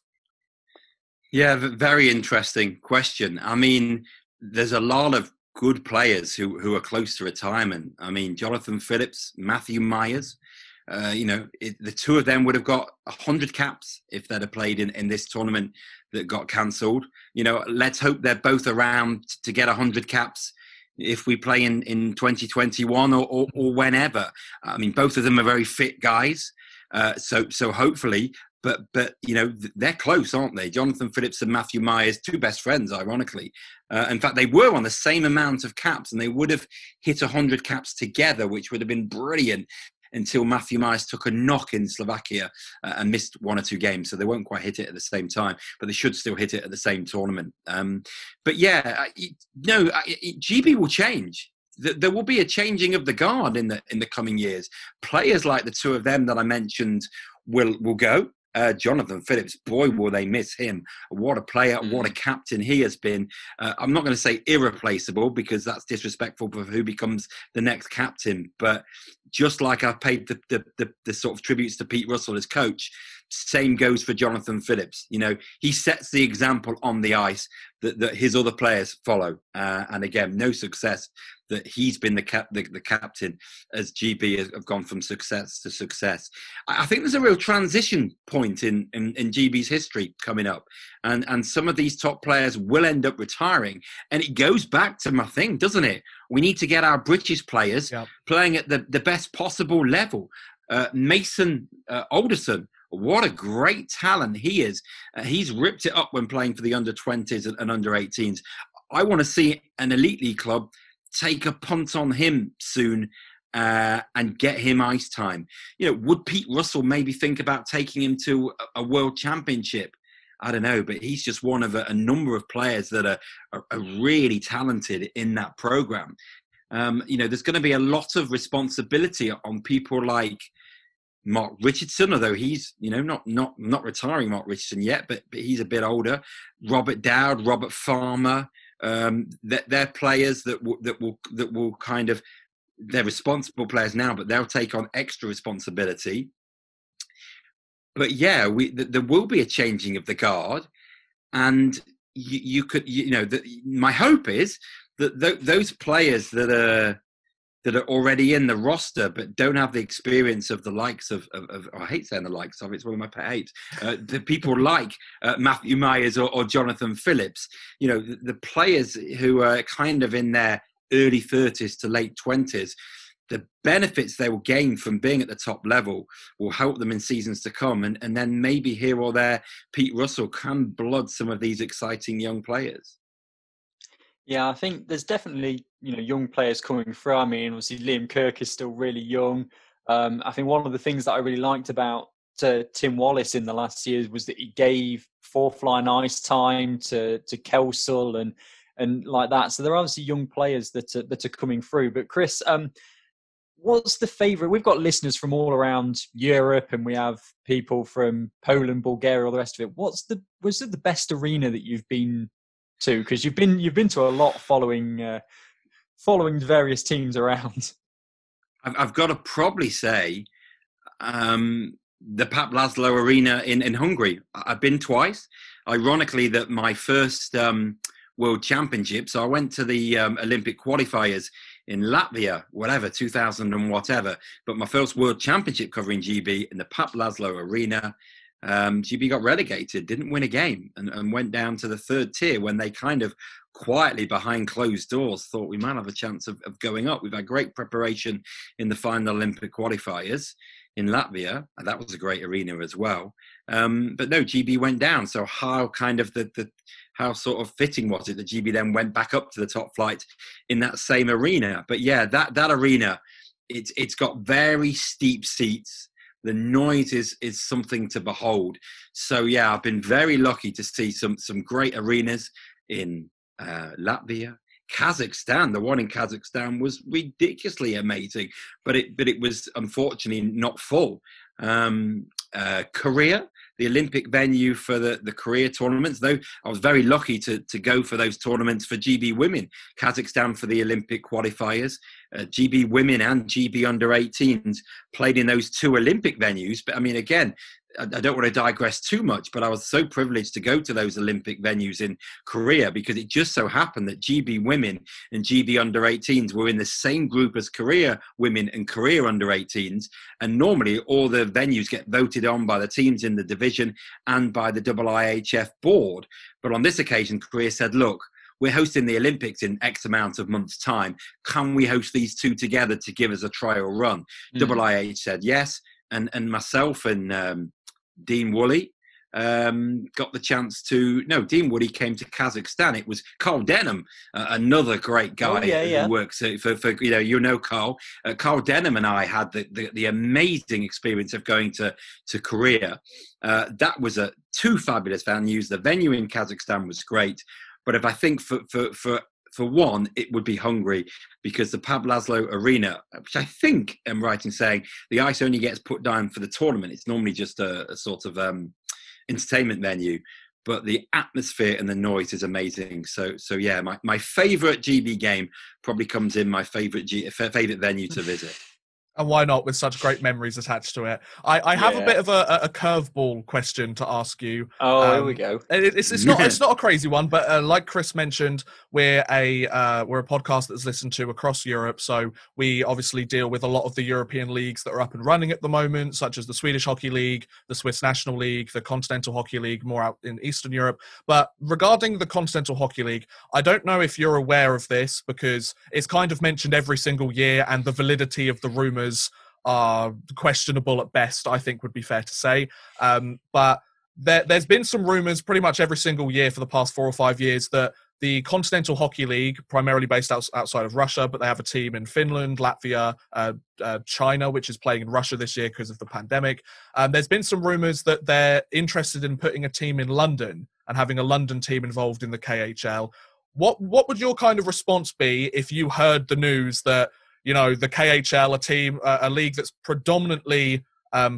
Yeah, very interesting question. I mean, there's a lot of good players who are close to retirement. I mean, Jonathan Phillips, Matthew Myers. The two of them would have got 100 caps if they'd have played in this tournament that got cancelled. You know, let's hope they're both around to get 100 caps if we play in 2021 or whenever. I mean, both of them are very fit guys. So hopefully, but you know, they're close, aren't they? Jonathan Phillips and Matthew Myers, two best friends, ironically. In fact, they were on the same amount of caps and they would have hit 100 caps together, which would have been brilliant, until Matthew Myers took a knock in Slovakia and missed one or two games. So they won't quite hit it at the same time, but they should still hit it at the same tournament. GB will change. There will be a changing of the guard in the coming years. Players like the two of them that I mentioned will go. Jonathan Phillips, boy, will they miss him. What a player, what a captain he has been. I'm not going to say irreplaceable because that's disrespectful for who becomes the next captain. But just like I paid the sort of tributes to Pete Russell as coach, same goes for Jonathan Phillips. You know, he sets the example on the ice that his other players follow. And again, no success that he's been the captain as GB have gone from success to success. I think there's a real transition point in GB's history coming up. And some of these top players will end up retiring. And it goes back to my thing, doesn't it? We need to get our British players playing at the best possible level. Mason Alderson, what a great talent he is. He's ripped it up when playing for the under-20s and under-18s. I want to see an Elite League club take a punt on him soon and get him ice time. You know, would Pete Russell maybe think about taking him to a World Championship? I don't know, but he's just one of a number of players that are really talented in that program. There's going to be a lot of responsibility on people like Mark Richardson, although he's, you know, not retiring Mark Richardson yet, but he's a bit older. Robert Dowd, Robert Farmer, they're players that will kind of, they're responsible players now, but they'll take on extra responsibility. But yeah, there will be a changing of the guard, and my hope is that those players that are already in the roster but don't have the experience of the likes of I hate saying the likes of, it's one of my pet hates, the people like Matthew Myers or Jonathan Phillips, you know, the players who are kind of in their early 30s to late 20s, the benefits they will gain from being at the top level will help them in seasons to come. And then maybe here or there, Pete Russell can blood some of these exciting young players. Yeah, I think there's definitely, you know, young players coming through. I mean, obviously Liam Kirk is still really young. I think one of the things that I really liked about Tim Wallace in the last years was that he gave fourth line ice time to Kelsall and like that. So there are obviously young players that are coming through. But Chris, what's the favourite? We've got listeners from all around Europe, and we have people from Poland, Bulgaria, all the rest of it. Was it the best arena that you've been to? Because you've been to a lot following various teams around. I've got to probably say the Papp László Arena in Hungary. I've been twice. Ironically, that my first World Championship. So I went to the Olympic qualifiers in Latvia, 2000 and whatever. But my first World Championship covering GB in the Papp László Arena, GB got relegated, didn't win a game, and went down to the third tier when they kind of quietly behind closed doors thought we might have a chance of going up. We've had great preparation in the final Olympic qualifiers in Latvia, and that was a great arena as well. But no, GB went down. So how kind of how sort of fitting was it that GB then went back up to the top flight in that same arena? But yeah, that arena, it's got very steep seats. The noise is something to behold. So yeah, I've been very lucky to see some great arenas in Latvia, Kazakhstan. The one in Kazakhstan was ridiculously amazing, but it was unfortunately not full. Korea, the Olympic venue for the Korea tournaments, though I was very lucky to go for those tournaments for GB women. Kazakhstan for the Olympic qualifiers, GB women and GB under 18s played in those two Olympic venues. But I mean, again, I don't want to digress too much, but I was so privileged to go to those Olympic venues in Korea because it just so happened that GB women and GB under 18s were in the same group as Korea women and Korea under 18s. And normally all the venues get voted on by the teams in the division and by the IIHF board. But on this occasion, Korea said, look, we're hosting the Olympics in X amount of months' time. Can we host these two together to give us a trial run? IIH said yes. And myself and Dean Woolley got the chance Dean Woolley came to Kazakhstan. It was Carl Denham, another great guy who works for Carl. Carl Denham and I had the amazing experience of going to Korea. That was two fabulous venues. The venue in Kazakhstan was great. But if I think for one, it would be Hungary, because the Papp László Arena, which I think I'm right in saying the ice only gets put down for the tournament. It's normally just a sort of entertainment venue, but the atmosphere and the noise is amazing. So yeah, my favourite GB game probably comes in my favourite venue to visit. And why not, with such great memories attached to it? I have a bit of a curveball question to ask you. Oh, here we go. It's not a crazy one, but like Chris mentioned, we're a podcast that's listened to across Europe. So we obviously deal with a lot of the European leagues that are up and running at the moment, such as the Swedish Hockey League, the Swiss National League, the Continental Hockey League, more out in Eastern Europe. But regarding the Continental Hockey League, I don't know if you're aware of this, because it's kind of mentioned every single year, and the validity of the rumours are questionable at best, I think would be fair to say. But there's been some rumours pretty much every single year for the past 4 or 5 years that the Continental Hockey League, primarily based outside of Russia, but they have a team in Finland, Latvia, China, which is playing in Russia this year because of the pandemic. There's been some rumours that they're interested in putting a team in London and having a London team involved in the KHL. What would your kind of response be if you heard the news that the KHL, a league that's predominantly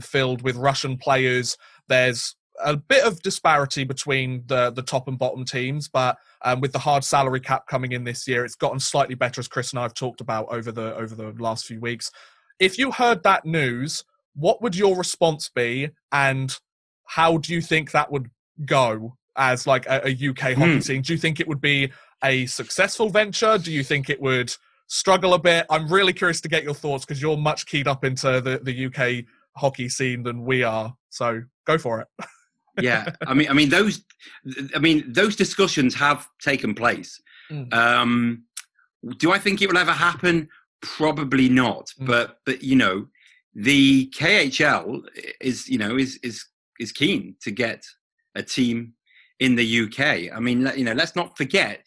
filled with Russian players? There's a bit of disparity between the top and bottom teams, but with the hard salary cap coming in this year, it's gotten slightly better, as Chris and I have talked about over the last few weeks. If you heard that news, what would your response be, and how do you think that would go as like a UK hockey team? Do you think it would be a successful venture? Do you think it would struggle a bit? I'm really curious to get your thoughts, because you're much keyed up into the UK hockey scene than we are. So go for it. Yeah, those discussions have taken place. Do I think it will ever happen? Probably not. But the KHL is keen to get a team in the UK. I mean, let's not forget,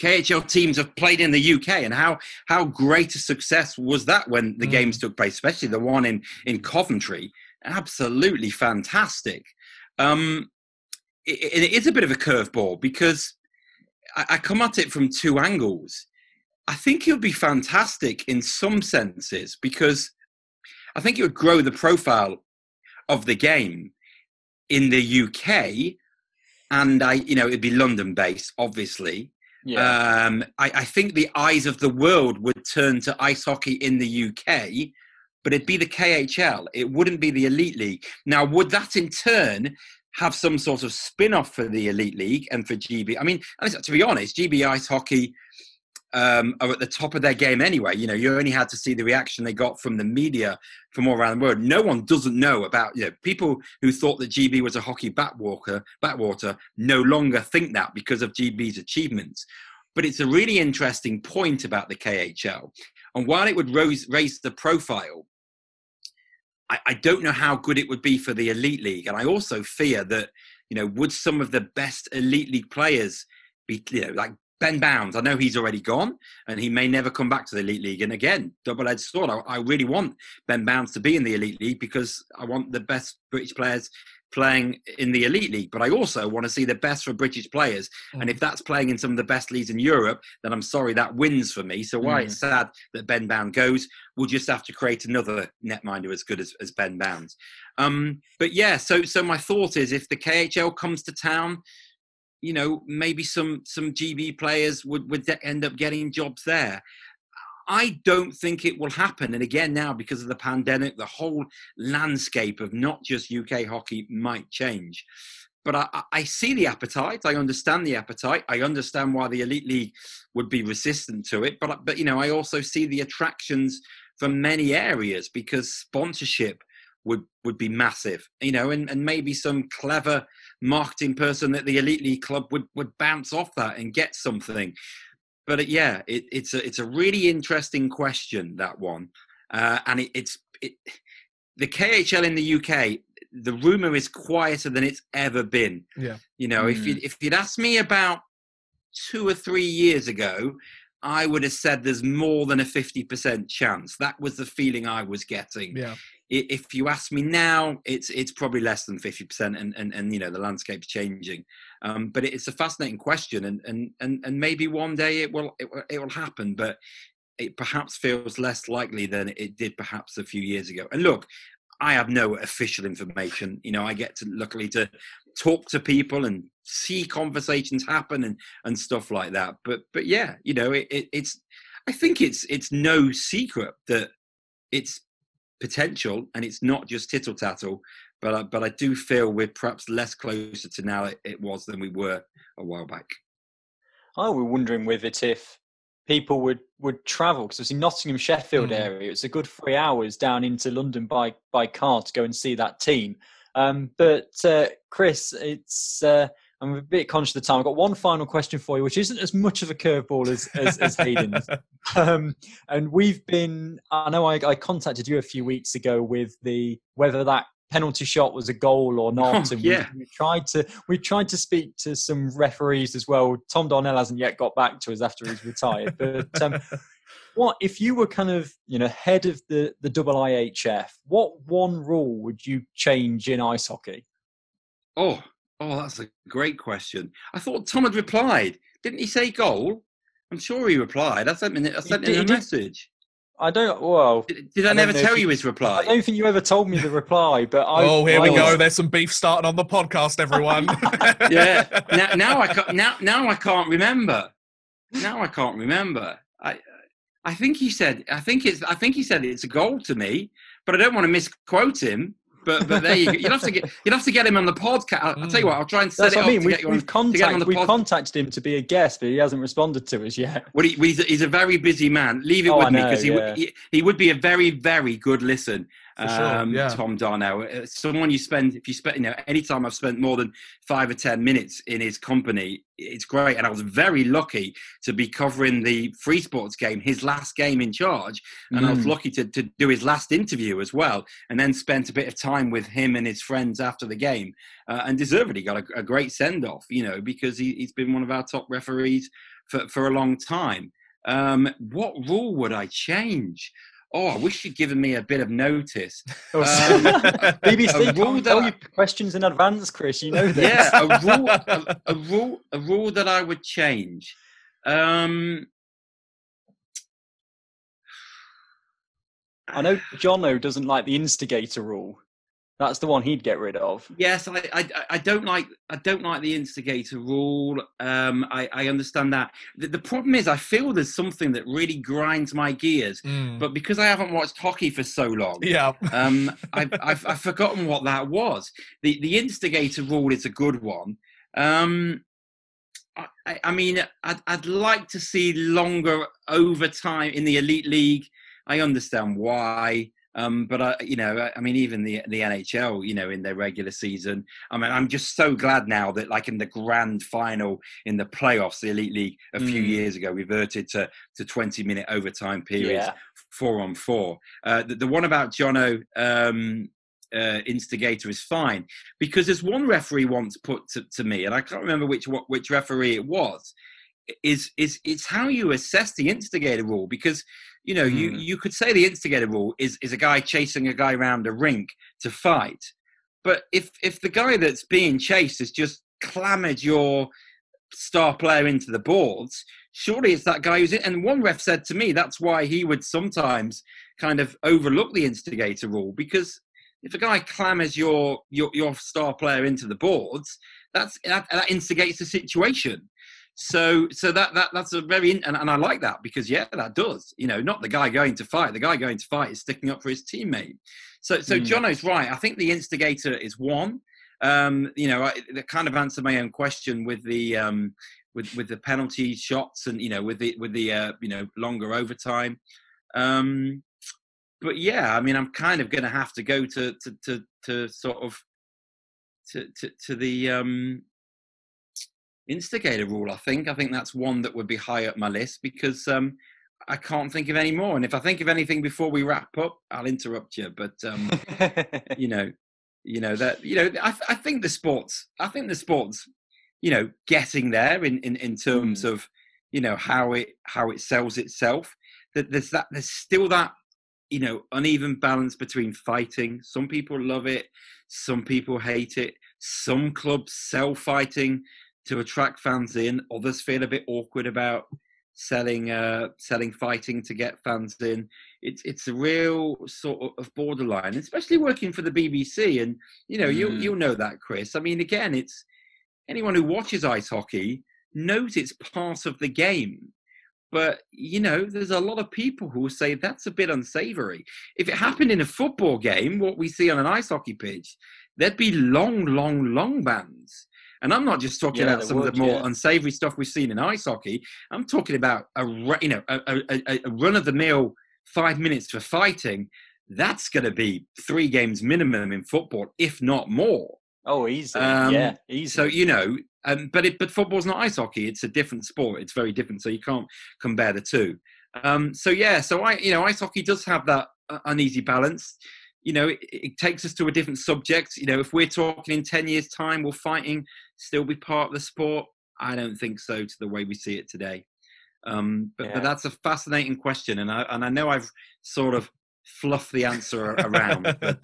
KHL teams have played in the UK, and how great a success was that when the games took place, especially the one in Coventry. Absolutely fantastic. It is a bit of a curveball, because I come at it from two angles. I think it would be fantastic in some senses, because I think it would grow the profile of the game in the UK. And it'd be London based, obviously. Yeah. I think the eyes of the world would turn to ice hockey in the UK, but it'd be the KHL. It wouldn't be the Elite League. Now, would that in turn have some sort of spin-off for the Elite League and for GB? I mean, to be honest, GB ice hockey are at the top of their game anyway. You know, you only had to see the reaction they got from the media from all around the world. No one doesn't know about, people who thought that GB was a hockey backwater no longer think that because of GB's achievements. But it's a really interesting point about the KHL. And while it would raise the profile, I don't know how good it would be for the Elite League. And I also fear that, would some of the best Elite League players be, like Ben Bounds? I know he's already gone and he may never come back to the Elite League. And again, double-edged sword. I really want Ben Bounds to be in the Elite League because I want the best British players playing in the Elite League. But I also want to see the best for British players. Mm. And if that's playing in some of the best leagues in Europe, then I'm sorry, that wins for me. So while it's sad that Ben Bounds goes, we'll just have to create another netminder as good as Ben Bounds. So my thought is, if the KHL comes to town, maybe some GB players would end up getting jobs there. I don't think it will happen. And again, now because of the pandemic, the whole landscape of not just UK hockey might change. But I see the appetite. I understand the appetite. I understand why the Elite League would be resistant to it. But I also see the attractions from many areas, because sponsorship would be massive, and maybe some clever marketing person at the Elite League club would bounce off that and get something. But it's a really interesting question, that one. The KHL in the UK, the rumour is quieter than it's ever been. Yeah. If you'd asked me about 2 or 3 years ago, I would have said there's more than a 50% chance. That was the feeling I was getting. Yeah. If you ask me now, it's probably less than 50%, and the landscape's changing. But it's a fascinating question, and maybe one day it will happen, but it perhaps feels less likely than it did perhaps a few years ago. And look, I have no official information. I get to luckily to talk to people and see conversations happen and stuff like that. But it's. I think it's no secret that it's potential, and it's not just tittle tattle, but I do feel we're perhaps less closer to now it was than we were a while back. I was wondering with it if people would travel, because it's in Nottingham, Sheffield area. It's a good 3 hours down into London by car to go and see that team. But Chris, I'm a bit conscious of the time. I've got one final question for you, which isn't as much of a curveball as Hayden's. And we've been, I know I contacted you a few weeks ago with whether that penalty shot was a goal or not. And we tried to speak to some referees as well. Tom Darnell hasn't yet got back to us after he's retired. But what, if you were kind of, head of the IIHF, what one rule would you change in ice hockey? Oh, that's a great question. I thought Tom had replied. Didn't he say goal? I'm sure he replied. I sent him a message. I don't. Well, did I never tell you his reply? I don't think you ever told me the reply. But here we go. There's some beef starting on the podcast, everyone. Yeah. Now I can't remember. I think he said it's a goal to me, but I don't want to misquote him. But there you go. You'll have to get him on the podcast. I'll tell you what. I'll try and set it up. We've contacted him to be a guest, but he hasn't responded to us yet. Well, he's a very busy man. Leave it with me, because he would be a very, very good listen. Sure. Tom Darnell, someone any time I've spent more than 5 or 10 minutes in his company, it's great. And I was very lucky to be covering the Freesports game, his last game in charge, and I was lucky to do his last interview as well, and then spent a bit of time with him and his friends after the game, and deservedly got a great send off, because he's been one of our top referees for a long time. What rule would I change? Oh, I wish you'd given me a bit of notice. BBC can't tell you questions in advance, Chris. You know this. Yeah, a rule that I would change. I know Jono doesn't like the instigator rule. That's the one he'd get rid of. Yes, I don't like the instigator rule. I understand that. The problem is I feel there's something that really grinds my gears, but because I haven't watched hockey for so long, I've forgotten what that was. The instigator rule is a good one. I'd like to see longer overtime in the Elite League. I understand why. But even the NHL, in their regular season, I'm just so glad now that, like, in the grand final in the playoffs, the Elite League a few years ago reverted to 20-minute overtime periods, 4-on-4. The one about Jono instigator is fine, because there's one referee once put to me, and I can't remember which referee it was. It's how you assess the instigator rule, because you could say the instigator rule is a guy chasing a guy around a rink to fight, but if the guy that's being chased has just clamoured your star player into the boards, surely it's that guy who's in. And one ref said to me that's why he would sometimes kind of overlook the instigator rule, because if a guy clamours your star player into the boards, that instigates the situation. So that's a very, and I like that, because that does, not the guy going to fight. The guy going to fight is sticking up for his teammate. So Jono's right. I think the instigator is one. I kind of answered my own question with the with the penalty shots and with the longer overtime. I'm kind of going to have to go to the instigator rule. I think that's one that would be high up my list, because I can't think of any more, and if I think of anything before we wrap up, I'll interrupt you, but I think the sport's getting there in terms of how it sells itself. That there's still that uneven balance between fighting. Some people love it, some people hate it. Some clubs sell fighting to attract fans in, others feel a bit awkward about selling fighting to get fans in. It's a real sort of borderline, especially working for the BBC. And you'll know that, Chris. I mean, again, it's anyone who watches ice hockey knows it's part of the game. But there's a lot of people who will say that's a bit unsavoury. If it happened in a football game, what we see on an ice hockey pitch, there'd be long bans. And I'm not just talking about some of the more unsavoury stuff we've seen in ice hockey. I'm talking about a run-of-the-mill 5 minutes for fighting. That's going to be 3 games minimum in football, if not more. Oh, easy. Easy. So, but football's not ice hockey. It's a different sport. It's very different. So you can't compare the two. So ice hockey does have that uneasy balance. It takes us to a different subject. If we're talking in 10 years' time, will fighting still be part of the sport? I don't think so, to the way we see it today. But that's a fascinating question, and I know I've sort of fluffed the answer around. But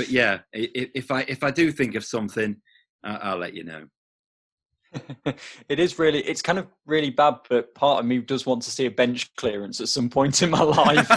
if I do think of something, I'll let you know. It's kind of really bad, but part of me does want to see a bench clearance at some point in my life.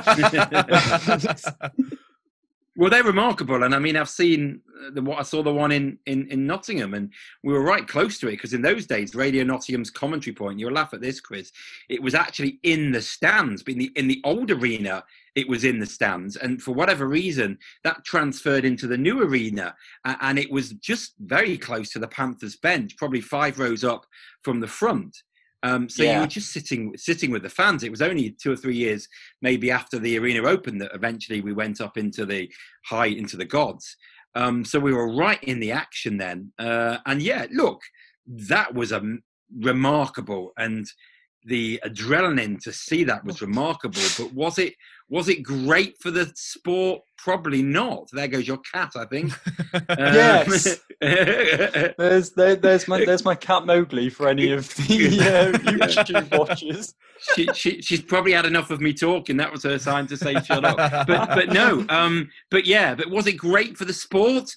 Well, they're remarkable, and I mean, I've seen the one in Nottingham, and we were right close to it, because in those days, Radio Nottingham's commentary point, you'll laugh at this, Chris, it was actually in the stands, but in the old arena, it was in the stands, and for whatever reason, that transferred into the new arena, and it was just very close to the Panthers bench, probably 5 rows up from the front. You were just sitting with the fans. It was only 2 or 3 years, maybe after the arena opened, that eventually we went up into the gods. So we were right in the action then. That was remarkable, and the adrenaline to see that was remarkable. But was it great for the sport? Probably not. There goes your cat, I think. Yes. there's my cat Mowgli for any of the YouTube watchers. She's probably had enough of me talking. That was her sign to say shut up. But no. But was it great for the sport?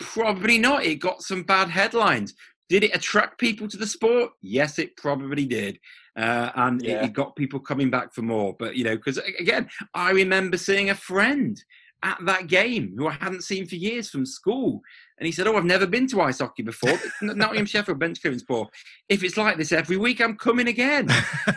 Probably not. It got some bad headlines. Did it attract people to the sport? Yes, it probably did. and it got people coming back for more. But, you know, because again, I remember seeing a friend at that game who I hadn't seen for years from school. And he said, "Oh, I've never been to ice hockey before. Nottingham Sheffield bench clearance ball. If it's like this every week, I'm coming again."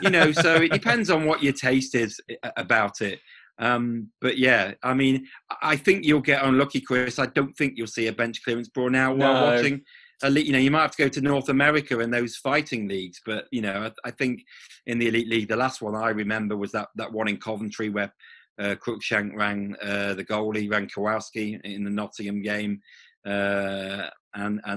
You know, so it depends on what your taste is about it. But yeah, I mean, I think you'll get unlucky, Chris. I don't think you'll see a bench clearance brawl now while watching Elite. You know, you might have to go to North America and those fighting leagues. But, you know, I think in the Elite League, the last one I remember was that one in Coventry where Cruikshank ran Kowalski in the Nottingham game. And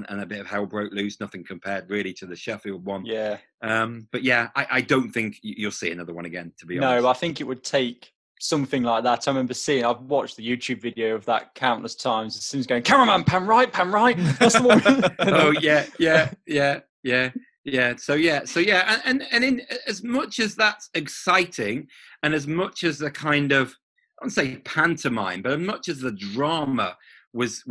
a bit of hell broke loose. Nothing compared really to the Sheffield one. Yeah. But yeah, I don't think you'll see another one again, to be honest. No, I think it would take something like that. I remember I've watched the YouTube video of that countless times. As soon as going, "Cameraman, pan right. That's the one." Oh yeah. So yeah. And in as much as that's exciting and as much as the kind of, I wouldn't say pantomime, but as much as the drama was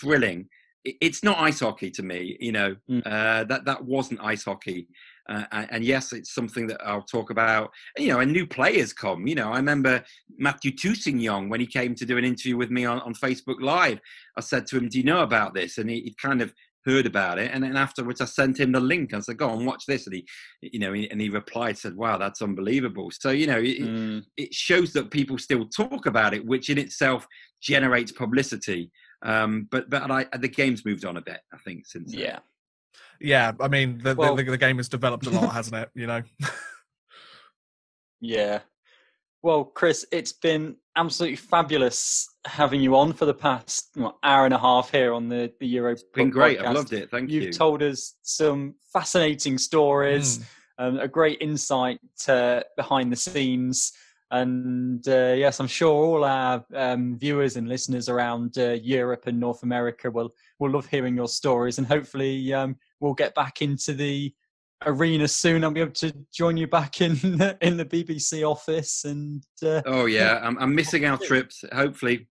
thrilling, it's not ice hockey to me, you know. That wasn't ice hockey, and yes, it's something that I'll talk about, you know. And new players come, you know. I remember Matthew Toussignon when he came to do an interview with me on Facebook Live. I said to him, "Do you know about this?" And he kind of heard about it, and then afterwards I sent him the link and said, "Go on, watch this," and he replied, said, "Wow, that's unbelievable." So, you know, it shows that people still talk about it, which in itself generates publicity. But the game's moved on a bit, I think, since then. Yeah. I mean, the game has developed a lot, hasn't it? You know. Yeah. Well, Chris, it's been absolutely fabulous having you on for the past hour and a half here on the Europuck Podcast. It's been great. I've loved it. Thank you. You've told us some fascinating stories, and a great insight behind the scenes. And yes, I'm sure all our viewers and listeners around Europe and North America will love hearing your stories, and hopefully we'll get back into the arena soon. I'll be able to join you back in the BBC office. And I'm missing our trips. Hopefully,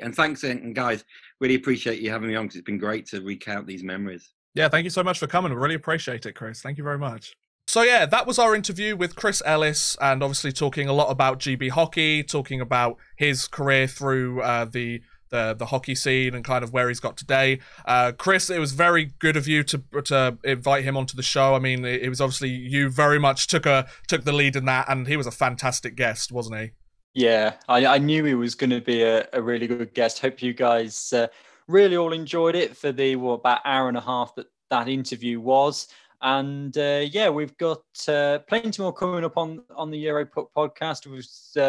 and thanks, and guys, really appreciate you having me on, because it's been great to recount these memories. Yeah, thank you so much for coming. Really appreciate it, Chris. Thank you very much. So yeah, that was our interview with Chris Ellis, and obviously talking a lot about GB hockey, talking about his career through the hockey scene and kind of where he's got today. Chris, it was very good of you to invite him onto the show. I mean, it was obviously you very much took the lead in that, and he was a fantastic guest, wasn't he? Yeah, I knew he was going to be a really good guest. Hope you guys really all enjoyed it for the about hour and a half that interview was. And we've got plenty more coming up on the Europuck Podcast.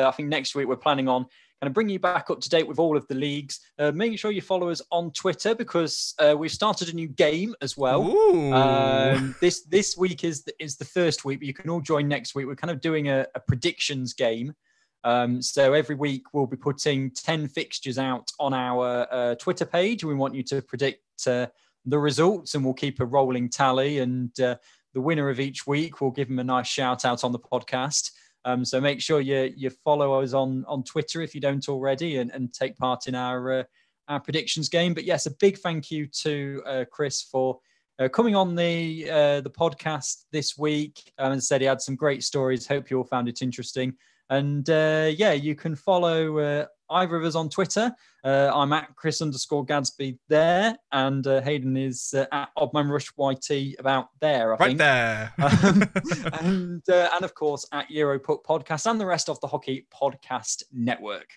I think next week we're planning on kind of bringing you back up to date with all of the leagues. Make sure you follow us on Twitter, because we've started a new game as well. This week is the first week, but you can all join next week. We're kind of doing a predictions game. So every week we'll be putting 10 fixtures out on our Twitter page. We want you to predict the results, and we'll keep a rolling tally, and the winner of each week, we'll give them a nice shout out on the podcast. So make sure you follow us on Twitter if you don't already, and take part in our predictions game. But yes, a big thank you to Chris for coming on the podcast this week, and said he had some great stories. Hope you all found it interesting. And you can follow either of us on Twitter. I'm at Chris_Gadsby there, and Hayden is at OddmanRushYT about there, I think. Right there. And of course at Europuck Podcast and the rest of the Hockey Podcast Network.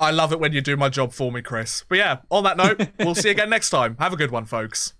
I love it when you do my job for me, Chris. But yeah, on that note, we'll see you again next time. Have a good one, folks.